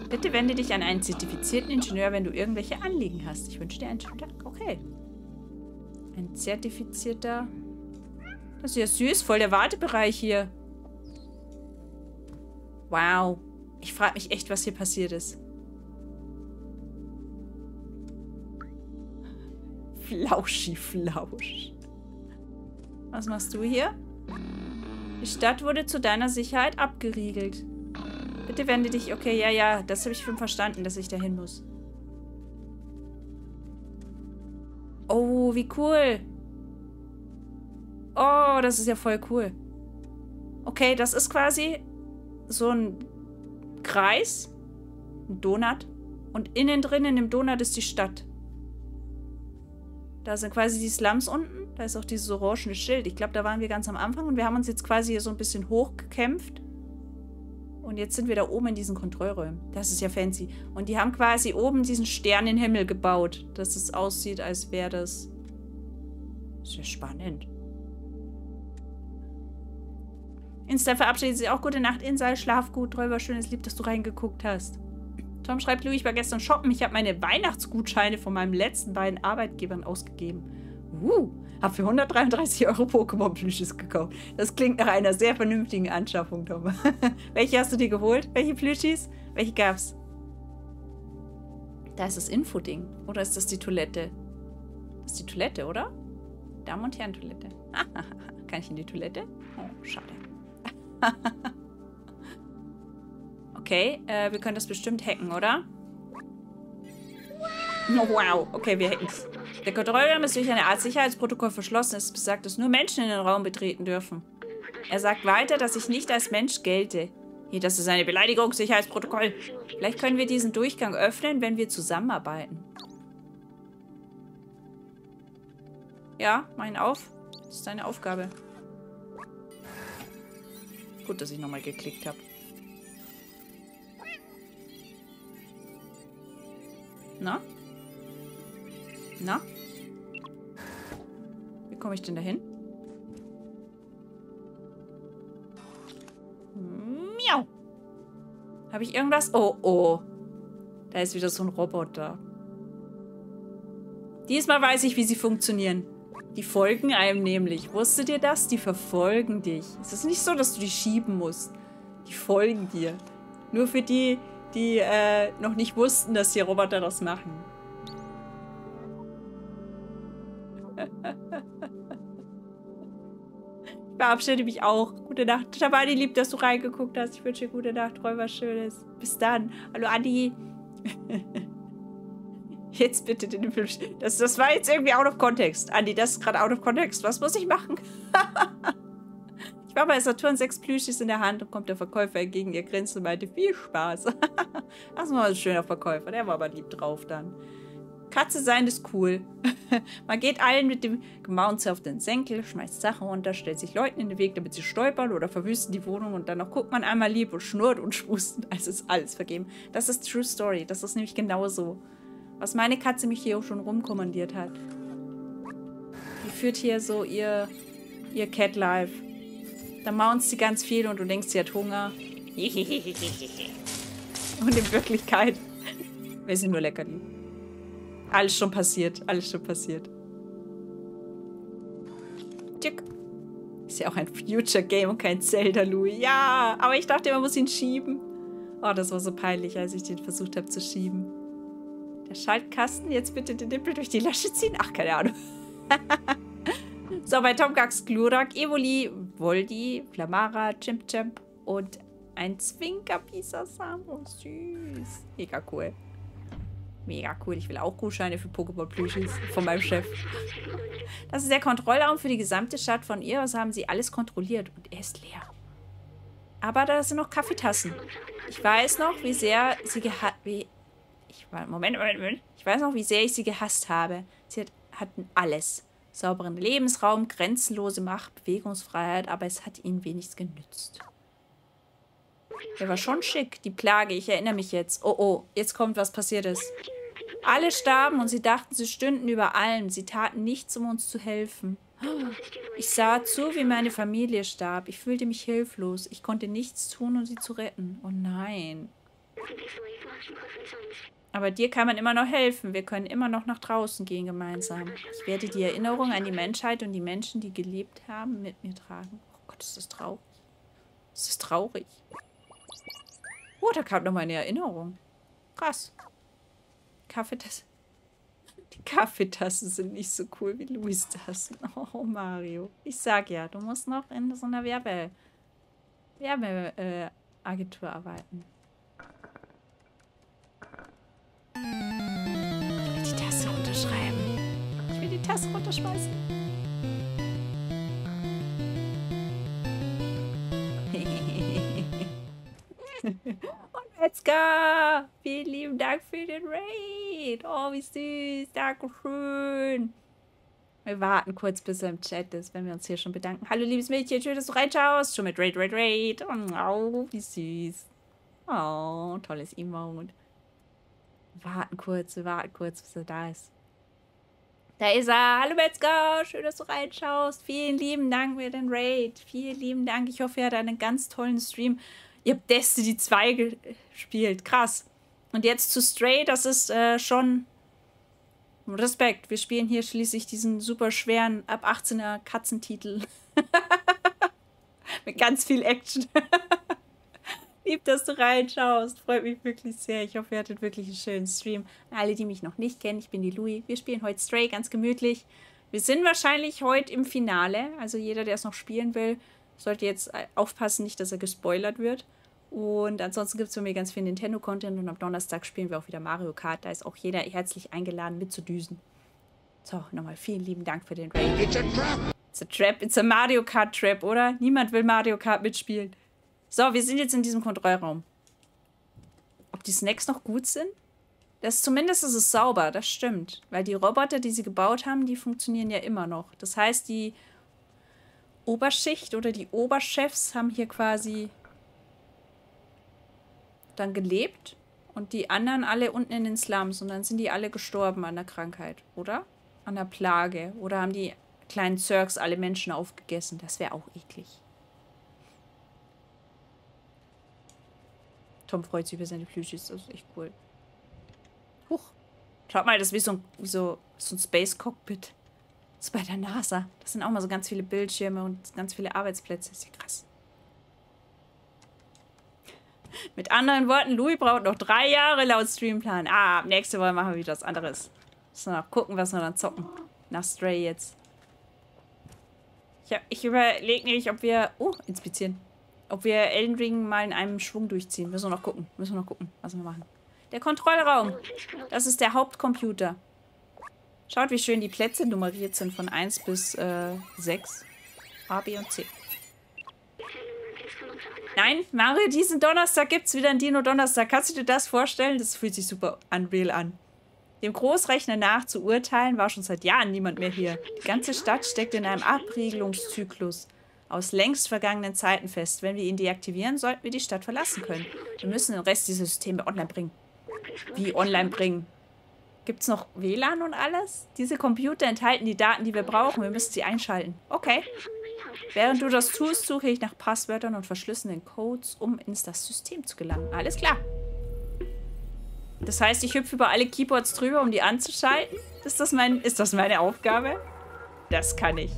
Bitte wende dich an einen zertifizierten Ingenieur, wenn du irgendwelche Anliegen hast. Ich wünsche dir einen schönen Tag. Okay. Ein zertifizierter... Das ist ja süß, voll der Wartebereich hier. Wow. Ich frage mich echt, was hier passiert ist. Flauschi, Flausch. Was machst du hier? Die Stadt wurde zu deiner Sicherheit abgeriegelt. Bitte wende dich... Okay, ja, ja, das habe ich schon verstanden, dass ich da hin muss. Oh, wie cool. Oh, das ist ja voll cool. Okay, das ist quasi so ein Kreis, ein Donut. Und innen drinnen im Donut ist die Stadt. Da sind quasi die Slums unten. Da ist auch dieses orangene Schild. Ich glaube, da waren wir ganz am Anfang und wir haben uns jetzt quasi hier so ein bisschen hochgekämpft. Und jetzt sind wir da oben in diesen Kontrollräumen. Das ist ja fancy. Und die haben quasi oben diesen Stern in den Himmel gebaut, dass es aussieht, als wäre das... Sehr spannend. Insta verabschiedet sich auch. Gute Nacht, Insal. Schlaf gut. Träuber, schönes Lieb, dass du reingeguckt hast. Tom schreibt, Louis, ich war gestern shoppen. Ich habe meine Weihnachtsgutscheine von meinen letzten beiden Arbeitgebern ausgegeben. Hab für 133 € Pokémon-Plüsches gekauft. Das klingt nach einer sehr vernünftigen Anschaffung, Tom. Welche hast du dir geholt? Welche Plüschis? Welche gab's? Da ist das Infoding. Oder ist das die Toilette? Das ist die Toilette, oder? Damen- und Herren-Toilette. Kann ich in die Toilette? Oh, schade. Okay, wir können das bestimmt hacken, oder? Oh, wow. Okay, wir hacken es. Der Kontrollraum ist durch eine Art Sicherheitsprotokoll verschlossen. Es besagt, dass nur Menschen in den Raum betreten dürfen. Er sagt weiter, dass ich nicht als Mensch gelte. Hier, das ist eine Beleidigung, Sicherheitsprotokoll. Vielleicht können wir diesen Durchgang öffnen, wenn wir zusammenarbeiten. Ja, mach ihn auf. Das ist deine Aufgabe. Gut, dass ich nochmal geklickt habe. Na? Na? Wie komme ich denn da hin? Miau! Habe ich irgendwas? Oh, oh. Da ist wieder so ein Roboter. Diesmal weiß ich, wie sie funktionieren. Die folgen einem nämlich. Wusstet ihr das? Die verfolgen dich. Es ist nicht so, dass du die schieben musst. Die folgen dir. Nur für die, die noch nicht wussten, dass die Roboter das machen. Ich verabschiede mich auch. Gute Nacht. Shabani, lieb, dass du reingeguckt hast. Ich wünsche dir gute Nacht. Träum was Schönes. Bis dann. Hallo, Adi. Jetzt bitte den Film... Das war jetzt irgendwie out of context. Andi, das ist gerade out of context. Was muss ich machen? Ich war bei Saturn, 6 Plüschis in der Hand und kommt der Verkäufer entgegen. Ihr grinst und meinte, viel Spaß. Das war ein schöner Verkäufer. Der war aber lieb drauf dann. Katze sein ist cool. Man geht allen mit dem Gemaunze auf den Senkel, schmeißt Sachen runter, stellt sich Leuten in den Weg, damit sie stolpern oder verwüsten die Wohnung und dann noch guckt man einmal lieb und schnurrt und schwustend. Also ist alles vergeben. Das ist True Story. Das ist nämlich genauso. Was meine Katze mich hier auch schon rumkommandiert hat. Die führt hier so ihr Cat-Life. Da maunzt sie ganz viel und du denkst, sie hat Hunger. Und in Wirklichkeit wir sind nur Leckerli. Alles schon passiert. Alles schon passiert. Tück. Ist ja auch ein Future-Game und kein Zelda, Louis. Ja, aber ich dachte, man muss ihn schieben. Oh, das war so peinlich, als ich den versucht habe zu schieben. Schaltkasten, jetzt bitte den Nippel durch die Lasche ziehen. Ach, keine Ahnung. So, bei Tomgax, Glurak, Evoli, Voldi, Flamara, Chimp und ein Zwinker-Pisa-Sam. Oh, süß. Mega cool. Mega cool. Ich will auch Gutscheine für Pokémon-Plüschis von meinem Chef. Das ist der Kontrollraum für die gesamte Stadt. Von ihr aus haben sie alles kontrolliert und er ist leer. Aber da sind noch Kaffeetassen. Ich weiß noch, wie sehr sie Moment. Ich weiß noch, wie sehr ich sie gehasst habe. Sie hatten alles. Sauberen Lebensraum, grenzenlose Macht, Bewegungsfreiheit, aber es hat ihnen wenig genützt. Der war schon schick, die Plage. Ich erinnere mich jetzt. Oh, oh, jetzt kommt, was passiert ist. Alle starben und sie dachten, sie stünden über allem. Sie taten nichts, um uns zu helfen. Ich sah zu, wie meine Familie starb. Ich fühlte mich hilflos. Ich konnte nichts tun, um sie zu retten. Oh nein. Aber dir kann man immer noch helfen. Wir können immer noch nach draußen gehen gemeinsam. Ich werde die Erinnerung an die Menschheit und die Menschen, die gelebt haben, mit mir tragen. Oh Gott, ist das traurig. Ist das traurig. Oh, da kam nochmal eine Erinnerung. Krass. Kaffeetassen. Die Kaffeetassen sind nicht so cool wie Louis Tassen. Oh, Mario. Ich sag ja, du musst noch in so einer Werbeagentur arbeiten. Die Tasse runterschreiben. Ich will die Tasse runterschmeißen. Und Metzger! Vielen lieben Dank für den Raid. Oh, wie süß. Dankeschön. Wir warten kurz, bis er im Chat ist, wenn wir uns hier schon bedanken. Hallo, liebes Mädchen. Schön, dass du reinschaust. Schon mit Raid. Oh, wie süß. Oh, tolles Emote. Warten kurz, bis er da ist. Da ist er. Hallo Metzger, schön, dass du reinschaust. Vielen lieben Dank für den Raid. Vielen lieben Dank. Ich hoffe, ihr hattet einen ganz tollen Stream. Ihr habt Destiny 2 gespielt. Krass. Und jetzt zu Stray, das ist schon Respekt. Wir spielen hier schließlich diesen super schweren ab 18er Katzentitel. Mit ganz viel Action. Lieb, dass du reinschaust. Freut mich wirklich sehr. Ich hoffe, ihr hattet wirklich einen schönen Stream. Alle, die mich noch nicht kennen, ich bin die Louis. Wir spielen heute Stray ganz gemütlich. Wir sind wahrscheinlich heute im Finale. Also jeder, der es noch spielen will, sollte jetzt aufpassen, nicht, dass er gespoilert wird. Und ansonsten gibt es von mir ganz viel Nintendo-Content. Und am Donnerstag spielen wir auch wieder Mario Kart. Da ist auch jeder herzlich eingeladen, mitzudüsen. So, nochmal vielen lieben Dank für den Raid. It's a trap. It's a trap. It's a Mario Kart Trap, oder? Niemand will Mario Kart mitspielen. So, wir sind jetzt in diesem Kontrollraum. Ob die Snacks noch gut sind? Zumindest ist es sauber, das stimmt. Weil die Roboter, die sie gebaut haben, die funktionieren ja immer noch. Das heißt, die Oberschicht oder die Oberchefs haben hier quasi dann gelebt. Und die anderen alle unten in den Slums. Und dann sind die alle gestorben an der Krankheit, oder? An der Plage. Oder haben die kleinen Zurks alle Menschen aufgegessen. Das wäre auch eklig. Tom freut sich über seine Plüschis, das ist echt cool. Huch. Schaut mal, das ist wie so ein Space Cockpit. Das ist bei der NASA. Das sind auch mal so ganz viele Bildschirme und ganz viele Arbeitsplätze. Das ist ja krass. Mit anderen Worten, Louis braucht noch 3 Jahre laut Streamplan. Ah, ab nächste Woche machen wir wieder was anderes. Müssen wir noch gucken, was wir dann zocken. Nach Stray jetzt. Ich überlege nicht, ob wir... Oh, inspizieren. Ob wir Elden Ring mal in einem Schwung durchziehen. Müssen wir noch gucken. Müssen wir noch gucken, was wir machen. Der Kontrollraum. Das ist der Hauptcomputer. Schaut, wie schön die Plätze nummeriert sind. Von 1 bis 6. A, B und C. Nein, Mario, diesen Donnerstag gibt es wieder einen Dino-Donnerstag. Kannst du dir das vorstellen? Das fühlt sich super unreal an. Dem Großrechner nach zu urteilen, war schon seit Jahren niemand mehr hier. Die ganze Stadt steckt in einem Abriegelungszyklus. Aus längst vergangenen Zeiten fest. Wenn wir ihn deaktivieren, sollten wir die Stadt verlassen können. Wir müssen den Rest dieser Systeme online bringen. Wie online bringen? Gibt's noch WLAN und alles? Diese Computer enthalten die Daten, die wir brauchen. Wir müssen sie einschalten. Okay. Während du das tust, suche ich nach Passwörtern und verschlüsselten Codes, um ins das System zu gelangen. Alles klar. Das heißt, ich hüpfe über alle Keyboards drüber, um die anzuschalten? Ist das meine Aufgabe? Das kann ich.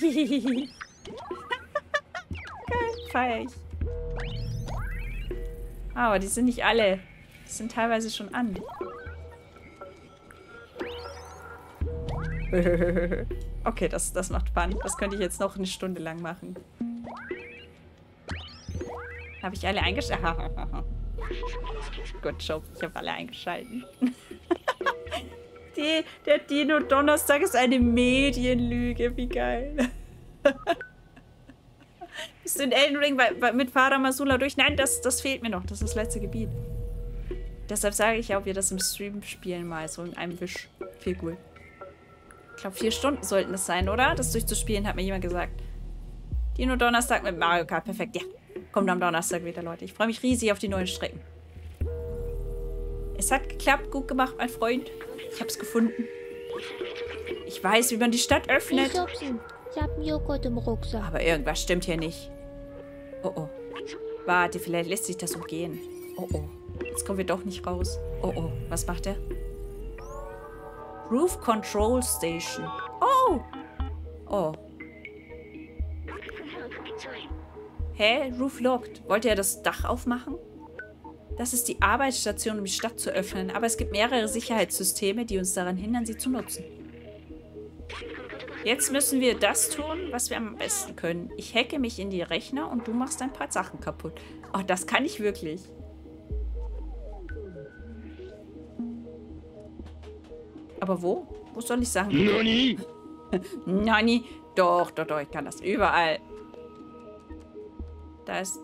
Geil, feier ich. Aber die sind nicht alle. Die sind teilweise schon an. Okay, das macht Fun. Das könnte ich jetzt noch eine Stunde lang machen. Habe ich alle eingeschaltet? Gut, Job, ich habe alle eingeschalten. Der Dino-Donnerstag ist eine Medienlüge. Wie geil. Bist du in Elden Ring mit Vater Masula durch? Nein, das fehlt mir noch. Das ist das letzte Gebiet. Deshalb sage ich ja, ob wir das im Stream spielen mal. So in einem Wisch. Viel cool. Ich glaube, 4 Stunden sollten das sein, oder? Das durchzuspielen, hat mir jemand gesagt. Dino-Donnerstag mit Mario Kart. Perfekt, ja. Kommt am Donnerstag wieder, Leute. Ich freue mich riesig auf die neuen Strecken. Es hat geklappt. Gut gemacht, mein Freund. Ich hab's gefunden. Ich weiß, wie man die Stadt öffnet. Ich hab einen Joghurt im Rucksack. Aber irgendwas stimmt hier nicht. Oh oh. Warte, vielleicht lässt sich das umgehen. Oh oh. Jetzt kommen wir doch nicht raus. Oh oh. Was macht er? Roof Control Station. Oh! Oh. Hä? Roof locked. Wollte er das Dach aufmachen? Das ist die Arbeitsstation, um die Stadt zu öffnen, aber es gibt mehrere Sicherheitssysteme, die uns daran hindern, sie zu nutzen. Jetzt müssen wir das tun, was wir am besten können. Ich hacke mich in die Rechner und du machst ein paar Sachen kaputt. Oh, das kann ich wirklich. Aber wo? Wo soll ich sagen? Nani! Nani! Doch, ich kann das überall. Da ist...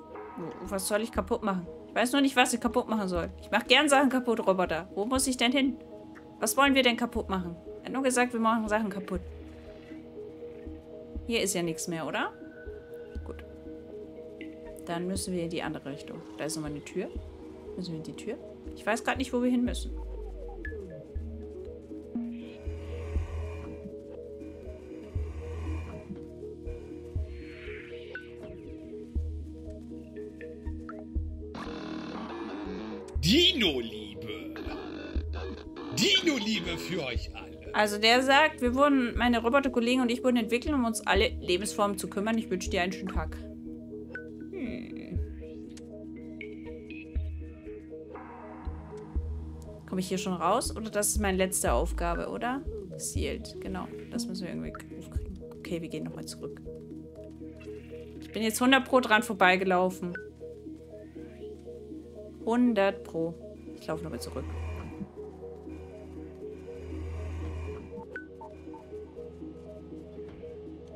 Was soll ich kaputt machen? Ich weiß nur nicht, was ich kaputt machen soll. Ich mache gern Sachen kaputt, Roboter. Wo muss ich denn hin? Was wollen wir denn kaputt machen? Er hat nur gesagt, wir machen Sachen kaputt. Hier ist ja nichts mehr, oder? Gut. Dann müssen wir in die andere Richtung. Da ist nochmal eine Tür. Müssen wir in die Tür? Ich weiß gerade nicht, wo wir hin müssen. Dino-Liebe. Dino-Liebe für euch alle. Also der sagt, wir wurden, meine Roboterkollegen und ich wurden entwickelt, um uns alle Lebensformen zu kümmern. Ich wünsche dir einen schönen Tag. Komme ich hier schon raus? Oder das ist meine letzte Aufgabe, oder? Sealed, genau. Das müssen wir irgendwie aufkriegen. Okay, wir gehen nochmal zurück. Ich bin jetzt 100 Pro dran vorbeigelaufen. 100 Pro. Ich laufe nochmal zurück.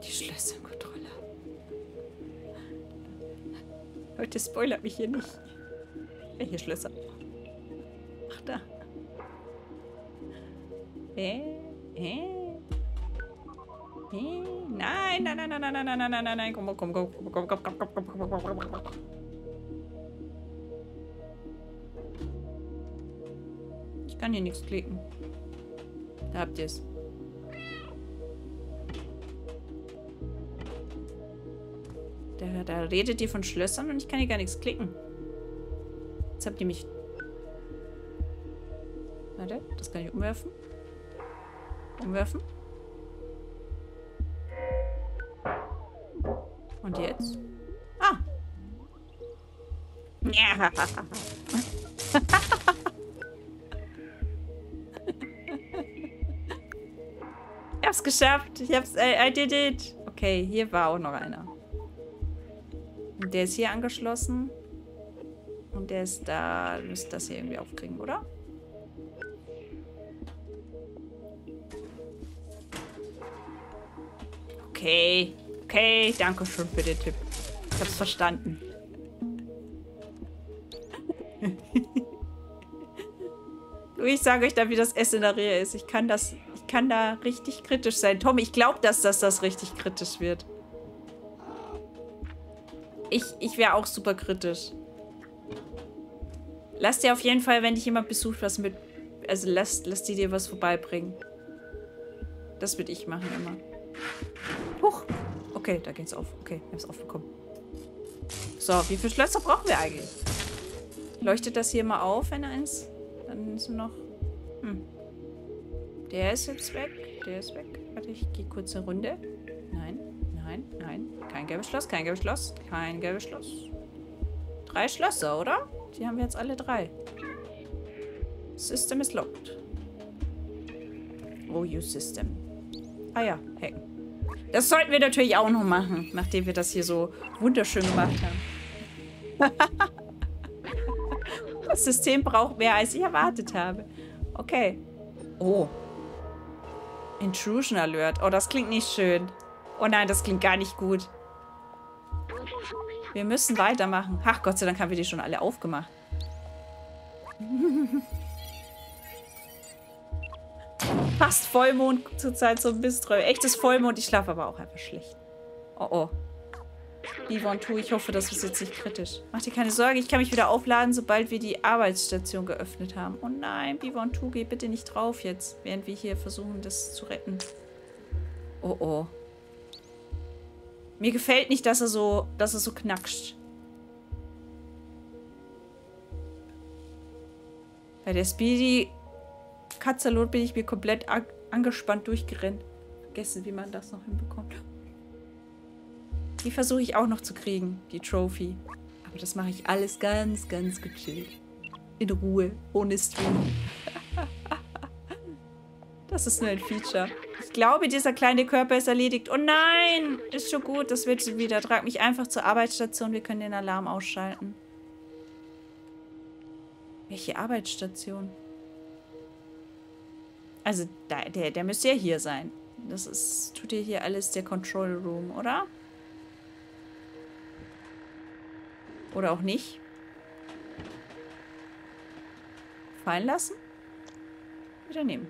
Die Schlösserkontrolle. Leute, spoilert mich hier nicht. Welche Schlösser? Ach, da. Nein, nein, nein, nein, nein, nein, nein, nein, nein, nein, komm, komm, komm, komm, komm, komm, komm, komm, komm, komm, komm, komm. Ich kann hier nichts klicken. Da habt ihr es. Da redet ihr von Schlössern und ich kann hier gar nichts klicken. Jetzt habt ihr mich... Warte, das kann ich umwerfen. Umwerfen. Und jetzt? Ah! Ja. Ich hab's geschafft. Ich hab's. I did it. Okay, hier war auch noch einer. Und der ist hier angeschlossen. Und der ist da. Du müsst das hier irgendwie aufkriegen, oder? Okay. Okay, danke schön für den Tipp. Ich hab's verstanden. Ich sage euch dann, wie das Essen in der Rehe ist. Ich kann da richtig kritisch sein. Tom, ich glaube, dass das richtig kritisch wird. Ich wäre auch super kritisch. Lass dir auf jeden Fall, wenn dich jemand besucht, was mit... Also lass die dir was vorbeibringen. Das würde ich machen immer. Huch. Okay, da geht's auf. Okay, wir haben es aufbekommen. So, wie viele Schlösser brauchen wir eigentlich? Leuchtet das hier mal auf, wenn eins? Dann ist noch... Hm. Der ist jetzt weg. Der ist weg. Warte, ich gehe kurz eine Runde. Nein, nein, nein. Kein gelbes Schloss, kein gelbes Schloss, kein gelbes Schloss. 3 Schlösser, oder? Die haben wir jetzt alle 3. System is locked. Oh, you system. Ah ja, hey. Das sollten wir natürlich auch noch machen, nachdem wir das hier so wunderschön gemacht haben. Das System braucht mehr, als ich erwartet habe. Okay. Oh. Intrusion Alert. Oh, das klingt nicht schön. Oh nein, das klingt gar nicht gut. Wir müssen weitermachen. Ach, Gott sei Dank haben wir die schon alle aufgemacht. Fast Vollmond zurzeit, so ein Misträume. Echtes Vollmond. Ich schlafe aber auch einfach schlecht. Oh, oh. Yvonne, ich hoffe, das ist jetzt nicht kritisch. Mach dir keine Sorge, ich kann mich wieder aufladen, sobald wir die Arbeitsstation geöffnet haben. Oh nein, B12, geh bitte nicht drauf jetzt, während wir hier versuchen, das zu retten. Oh, oh. Mir gefällt nicht, dass er so knackscht. Bei der Speedy-Katzalot bin ich mir komplett angespannt durchgerannt. Vergessen, wie man das noch hinbekommt. Die versuche ich auch noch zu kriegen, die Trophy. Aber das mache ich alles ganz, ganz gechillt. In Ruhe, ohne Stream. Das ist nur ein Feature. Ich glaube, dieser kleine Körper ist erledigt. Oh nein, ist schon gut, das wird schon wieder. Trag mich einfach zur Arbeitsstation, wir können den Alarm ausschalten. Welche Arbeitsstation? Also, der müsste ja hier sein. Das ist, tut ihr hier alles der Control Room, oder? Oder auch nicht. Fallen lassen. Wieder nehmen.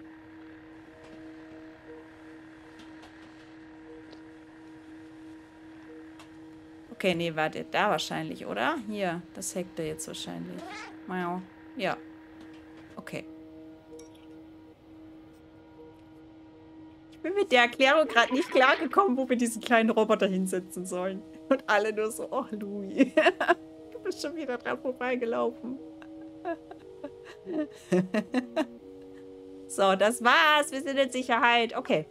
Okay, nee, warte, da wahrscheinlich, oder? Hier, das hackt er jetzt wahrscheinlich. Miau. Ja. Okay. Ich bin mit der Erklärung gerade nicht klargekommen, wo wir diesen kleinen Roboter hinsetzen sollen. Und alle nur so, oh, Louis. Du bist schon wieder dran vorbeigelaufen. So, das war's. Wir sind in Sicherheit. Okay.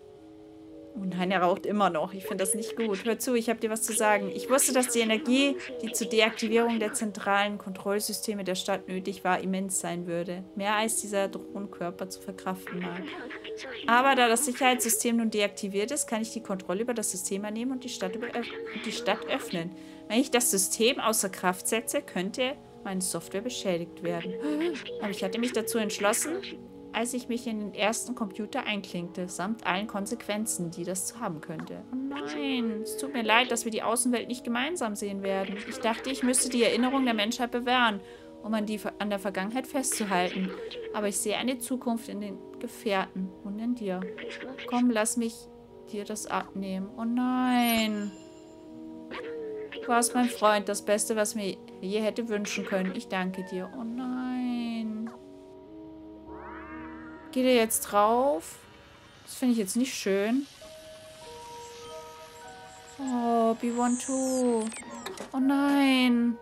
Oh nein, er raucht immer noch. Ich finde das nicht gut. Hör zu, ich habe dir was zu sagen. Ich wusste, dass die Energie, die zur Deaktivierung der zentralen Kontrollsysteme der Stadt nötig war, immens sein würde. Mehr als dieser Drohnenkörper zu verkraften mag. Aber da das Sicherheitssystem nun deaktiviert ist, kann ich die Kontrolle über das System annehmen und die Stadt öffnen. Wenn ich das System außer Kraft setze, könnte meine Software beschädigt werden. Aber ich hatte mich dazu entschlossen, als ich mich in den ersten Computer einklinkte, samt allen Konsequenzen, die das haben könnte. Oh nein, es tut mir leid, dass wir die Außenwelt nicht gemeinsam sehen werden. Ich dachte, ich müsste die Erinnerung der Menschheit bewahren, um an der Vergangenheit festzuhalten. Aber ich sehe eine Zukunft in den Gefährten und in dir. Komm, lass mich dir das abnehmen. Oh nein. Du warst mein Freund, das Beste, was mir je hätte wünschen können. Ich danke dir. Oh nein. Geht er jetzt drauf? Das finde ich jetzt nicht schön. Oh, B12. Oh nein.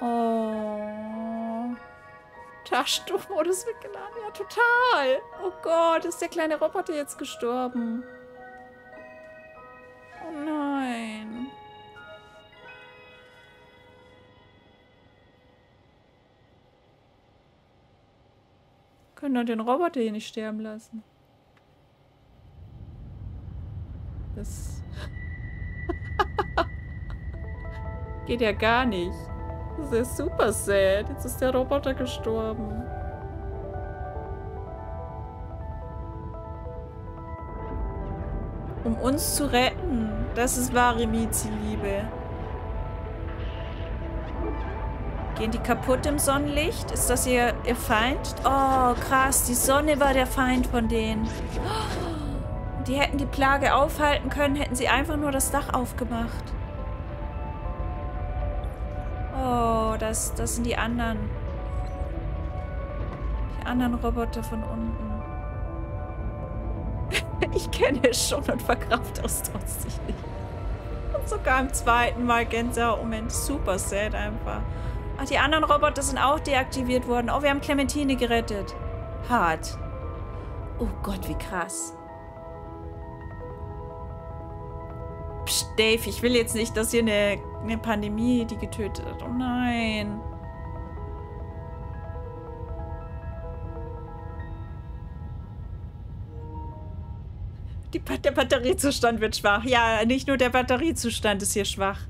Oh. Taschentuchmodus mitgeladen. Ja, total. Oh Gott, ist der kleine Roboter jetzt gestorben? Oh nein. Können doch den Roboter hier nicht sterben lassen. Das geht ja gar nicht. Das ist super sad. Jetzt ist der Roboter gestorben. Um uns zu retten. Das ist wahre Miezi-Liebe. Gehen die kaputt im Sonnenlicht? Ist das ihr Feind? Oh, krass. Die Sonne war der Feind von denen. Die hätten die Plage aufhalten können, hätten sie einfach nur das Dach aufgemacht. Oh, das sind die anderen. Die anderen Roboter von unten. Ich kenne es schon und verkraft es trotzdem nicht. Und sogar im zweiten Mal Gänsehaut-Moment. Super sad einfach. Ach, die anderen Roboter sind auch deaktiviert worden. Oh, wir haben Clementine gerettet. Hart. Oh Gott, wie krass. Psst, Dave, ich will jetzt nicht, dass hier eine Pandemie die getötet hat. Oh nein. Der Batteriezustand wird schwach. Ja, nicht nur der Batteriezustand ist hier schwach.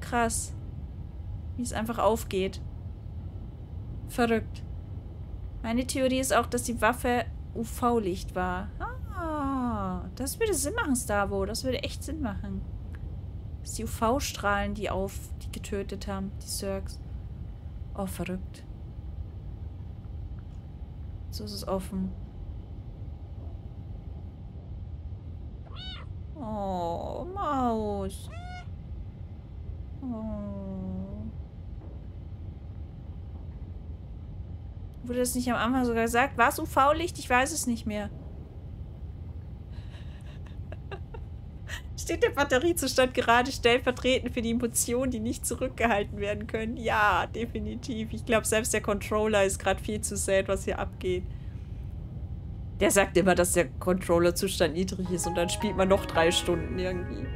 Krass. Wie es einfach aufgeht. Verrückt. Meine Theorie ist auch, dass die Waffe UV-Licht war. Ah, das würde Sinn machen, Stavo. Das würde echt Sinn machen. Das sind die UV-Strahlen, die getötet haben, die Zurks. Oh, verrückt. So ist es offen. Oh, Maus. Oh. Wurde das nicht am Anfang sogar gesagt? War es UV-Licht? Ich weiß es nicht mehr. Steht der Batteriezustand gerade stellvertretend für die Emotionen, die nicht zurückgehalten werden können? Ja, definitiv. Ich glaube, selbst der Controller ist gerade viel zu sad, was hier abgeht. Der sagt immer, dass der Controller-Zustand niedrig ist und dann spielt man noch 3 Stunden irgendwie.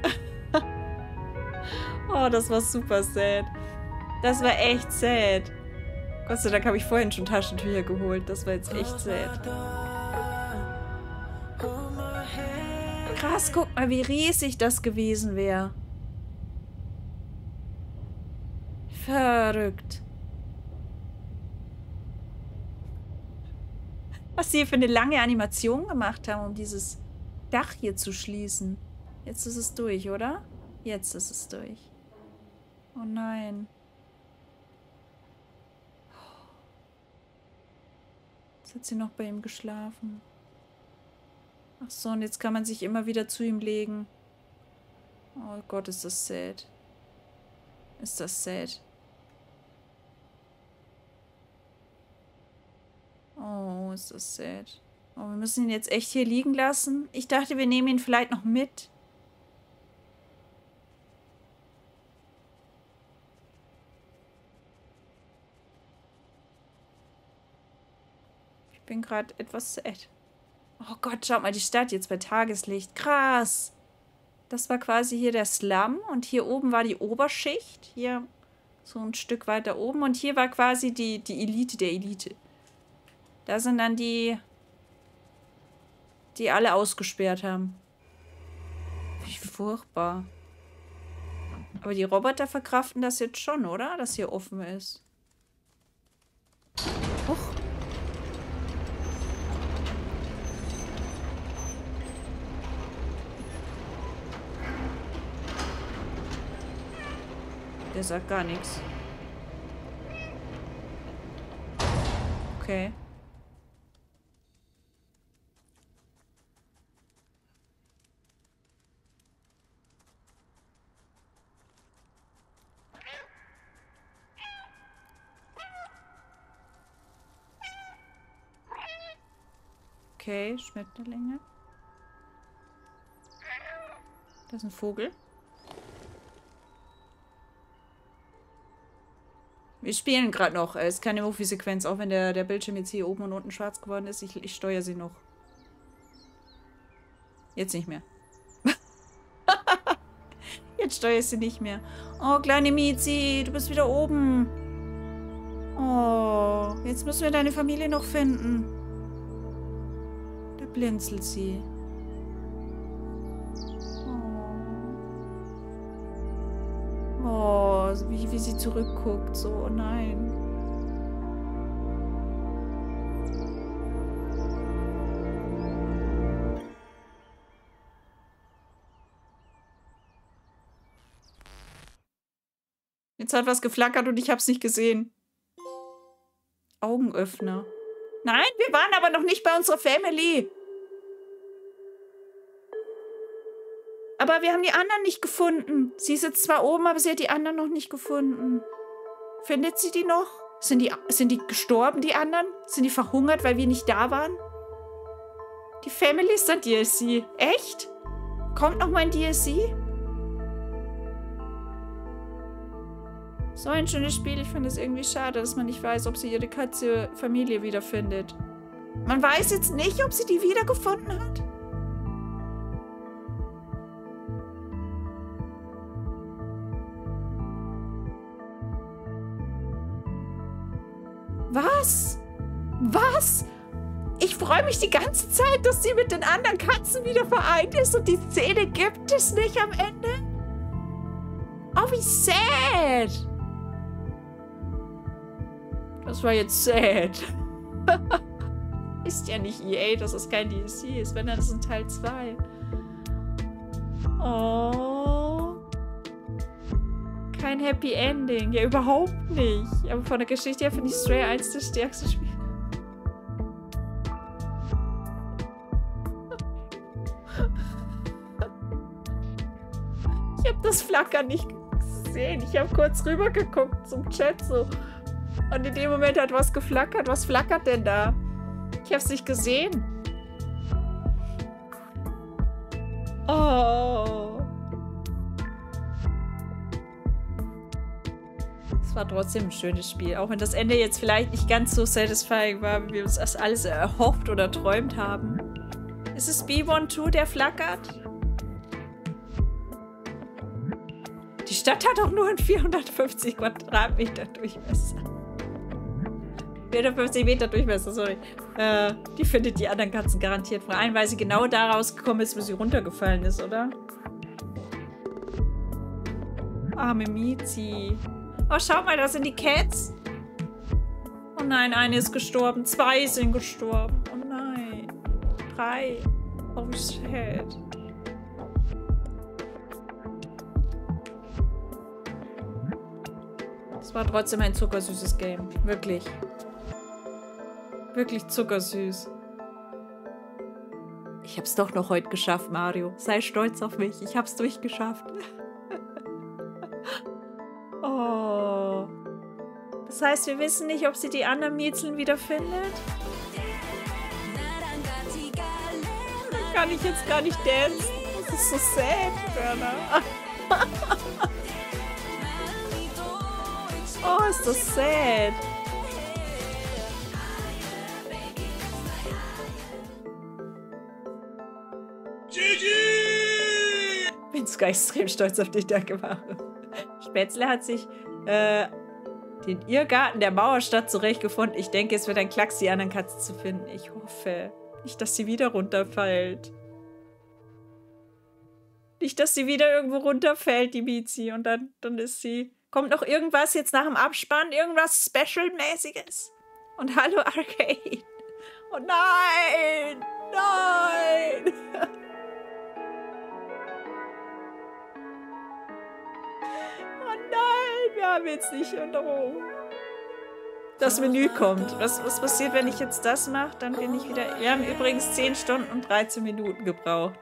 Oh, das war super sad. Das war echt sad. Gott sei Dank habe ich vorhin schon Taschentücher geholt. Das war jetzt echt sad. Krass, guck mal, wie riesig das gewesen wäre. Verrückt. Was sie hier für eine lange Animation gemacht haben, um dieses Dach hier zu schließen. Jetzt ist es durch, oder? Jetzt ist es durch. Oh nein. Jetzt hat sie noch bei ihm geschlafen. Ach so, und jetzt kann man sich immer wieder zu ihm legen. Oh Gott, ist das sad. Ist das sad. Oh, ist das sad. Oh, wir müssen ihn jetzt echt hier liegen lassen. Ich dachte, wir nehmen ihn vielleicht noch mit. Ich bin gerade etwas sad. Oh Gott, schaut mal, die Stadt jetzt bei Tageslicht. Krass. Das war quasi hier der Slum und hier oben war die Oberschicht. Hier so ein Stück weiter oben. Und hier war quasi die Elite der Elite. Da sind dann die alle ausgesperrt haben. Wie furchtbar. Aber die Roboter verkraften das jetzt schon, oder? Dass hier offen ist. Huch. Der sagt gar nichts. Okay. Okay, Schmetterlinge. Das ist ein Vogel. Wir spielen gerade noch. Es ist keine Movie-Sequenz, auch wenn der Bildschirm jetzt hier oben und unten schwarz geworden ist. Ich steuere sie noch. Jetzt nicht mehr. Jetzt steuere ich sie nicht mehr. Oh, kleine Mizi, du bist wieder oben. Oh, jetzt müssen wir deine Familie noch finden. Da blinzelt sie. Wie sie zurückguckt. So, oh nein. Jetzt hat was geflackert und ich hab's nicht gesehen. Augenöffner. Nein, wir waren aber noch nicht bei unserer Family. Aber wir haben die anderen nicht gefunden. Sie ist jetzt zwar oben, aber sie hat die anderen noch nicht gefunden. Findet sie die noch? Sind die gestorben, die anderen? Sind die verhungert, weil wir nicht da waren? Die Family ist ein DLC. Echt? Kommt noch mal ein DLC? So ein schönes Spiel. Ich finde es irgendwie schade, dass man nicht weiß, ob sie ihre Katze Familie wiederfindet. Man weiß jetzt nicht, ob sie die wiedergefunden hat. Was? Was? Ich freue mich die ganze Zeit, dass sie mit den anderen Katzen wieder vereint ist und die Szene gibt es nicht am Ende? Oh, wie sad! Das war jetzt sad. Ist ja nicht EA, dass es kein DLC ist, wenn dann ist es ein Teil 2. Oh. Kein Happy Ending. Ja, überhaupt nicht. Aber von der Geschichte her finde ich Stray eins der stärksten Spiele. Ich habe das Flackern nicht gesehen. Ich habe kurz rüber geguckt zum Chat so. Und in dem Moment hat was geflackert. Was flackert denn da? Ich habe es nicht gesehen. Oh. War trotzdem ein schönes Spiel, auch wenn das Ende jetzt vielleicht nicht ganz so satisfying war, wie wir uns das alles erhofft oder träumt haben. Ist es B12, der flackert? Die Stadt hat auch nur einen 450 Quadratmeter Durchmesser. 450 Meter Durchmesser, sorry. Die findet die anderen Katzen garantiert vor allem, weil sie genau da rausgekommen ist, wo sie runtergefallen ist, oder? Arme Mizi. Oh, schau mal, da sind die Cats. Oh nein, eine ist gestorben. Zwei sind gestorben. Oh nein. Drei. Oh, wie sad. Es war trotzdem ein zuckersüßes Game. Wirklich. Wirklich zuckersüß. Ich hab's doch noch heute geschafft, Mario. Sei stolz auf mich. Ich hab's durchgeschafft. Oh. Das heißt, wir wissen nicht, ob sie die anderen Miezeln wiederfindet? Da kann ich jetzt gar nicht dancen. Das ist so sad, Börder. Oh, ist das sad. Gigi! Bin sogar extrem stolz auf dich, danke Mario. Spätzle hat sich den Irrgarten der Mauerstadt zurechtgefunden. Ich denke, es wird ein Klacks, die anderen Katzen zu finden. Ich hoffe nicht, dass sie wieder runterfällt. Nicht, dass sie wieder irgendwo runterfällt, die Mizi. Und dann ist sie... Kommt noch irgendwas jetzt nach dem Abspann? Irgendwas Special-mäßiges? Und hallo Arcade. Oh nein! Nein! Oh nein! Wir haben jetzt nicht... Oh. Das Menü kommt. Was passiert, wenn ich jetzt das mache? Dann bin ich wieder... Wir haben übrigens 10 Stunden und 13 Minuten gebraucht.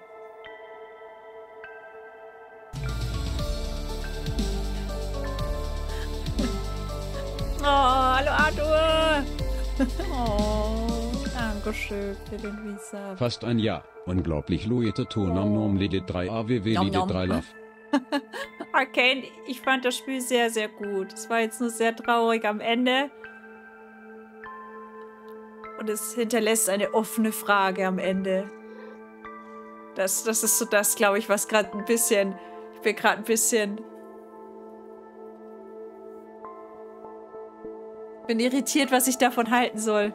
Oh, hallo Arthur! Oh, dankeschön für den Visa. Fast ein Jahr. Unglaublich, Louis, Tattoo, Nom Nom, Lede 3, AWW, Lede 3, Love. Arcane, ich fand das Spiel sehr, sehr gut. Es war jetzt nur sehr traurig am Ende. Und es hinterlässt eine offene Frage am Ende. Das ist so das, glaube ich, was gerade ein bisschen... Ich bin gerade ein bisschen... Bin irritiert, was ich davon halten soll.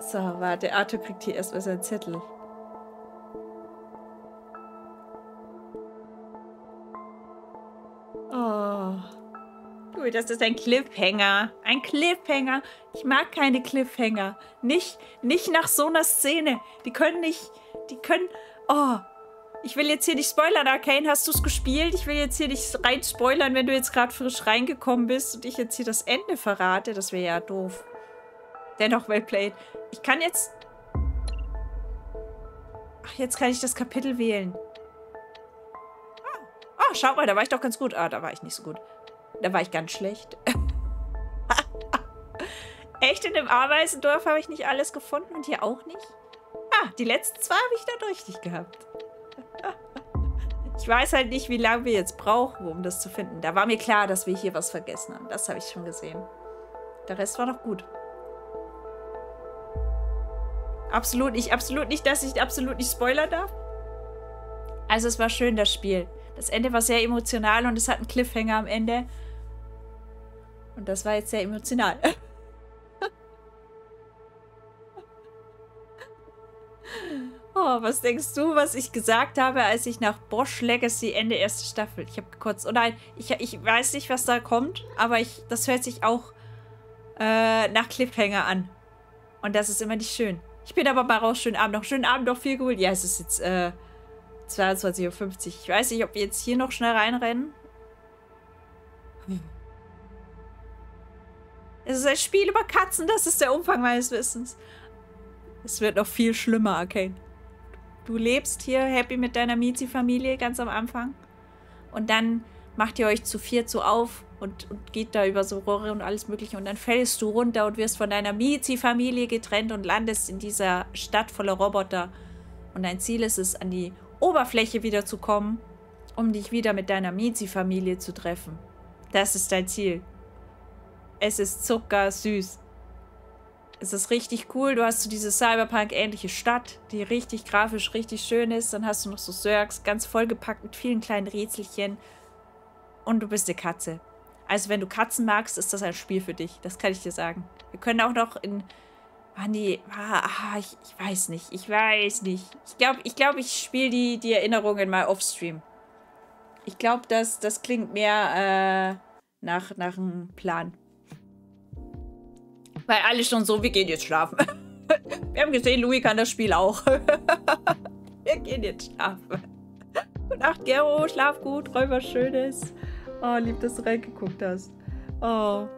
So, warte. Arthur kriegt hier erstmal seinen Zettel. Oh. Du, das ist ein Cliffhanger. Ein Cliffhanger. Ich mag keine Cliffhanger. Nicht nach so einer Szene. Die können... Oh. Ich will jetzt hier nicht spoilern, Arcane, hast du es gespielt? Ich will jetzt hier nicht rein spoilern, wenn du jetzt gerade frisch reingekommen bist und ich jetzt hier das Ende verrate. Das wäre ja doof. Dennoch, well played. Ich kann jetzt... Ach, jetzt kann ich das Kapitel wählen. Ah, schau mal, da war ich doch ganz gut. Ah, da war ich nicht so gut. Da war ich ganz schlecht. Echt, in dem Ameisendorf habe ich nicht alles gefunden und hier auch nicht? Ah, die letzten zwei habe ich dann richtig gehabt. Ich weiß halt nicht, wie lange wir jetzt brauchen, um das zu finden. Da war mir klar, dass wir hier was vergessen haben. Das habe ich schon gesehen. Der Rest war noch gut. Absolut nicht, dass ich absolut nicht spoilern darf. Also es war schön, das Spiel. Das Ende war sehr emotional und es hat einen Cliffhanger am Ende. Und das war jetzt sehr emotional. Oh, was denkst du, was ich gesagt habe, als ich nach Bosch Legacy Ende erste Staffel... Ich habe gekotzt. Oh nein, ich weiß nicht, was da kommt, aber das hört sich auch nach Cliffhanger an. Und das ist immer nicht schön. Ich bin aber mal raus. Schönen Abend noch. Schönen Abend noch, Viergul. Ja, es ist jetzt 22:50 Uhr. Ich weiß nicht, ob wir jetzt hier noch schnell reinrennen. Es ist ein Spiel über Katzen. Das ist der Umfang meines Wissens. Es wird noch viel schlimmer, Arcane. Du lebst hier happy mit deiner Mizi-Familie ganz am Anfang. Und dann macht ihr euch zu viert so auf und geht da über so Rohre und alles Mögliche. Und dann fällst du runter und wirst von deiner Mizi-Familie getrennt und landest in dieser Stadt voller Roboter. Und dein Ziel ist es, an die Oberfläche wieder zu kommen, um dich wieder mit deiner Mizi-Familie zu treffen. Das ist dein Ziel. Es ist zuckersüß. Es ist richtig cool, du hast so diese Cyberpunk-ähnliche Stadt, die richtig grafisch richtig schön ist. Dann hast du noch so Zurks, ganz vollgepackt mit vielen kleinen Rätselchen. Und du bist eine Katze. Also wenn du Katzen magst, ist das ein Spiel für dich. Das kann ich dir sagen. Wir können auch noch in... Ich weiß nicht. Ich glaube, ich spiele die Erinnerungen mal offstream. Ich glaube, das klingt mehr nach einem Plan. Weil alle schon so, wir gehen jetzt schlafen. Wir haben gesehen, Louis kann das Spiel auch. Wir gehen jetzt schlafen. Gute Nacht, Gero, schlaf gut, träum was Schönes. Oh, lieb, dass du reingeguckt hast. Oh,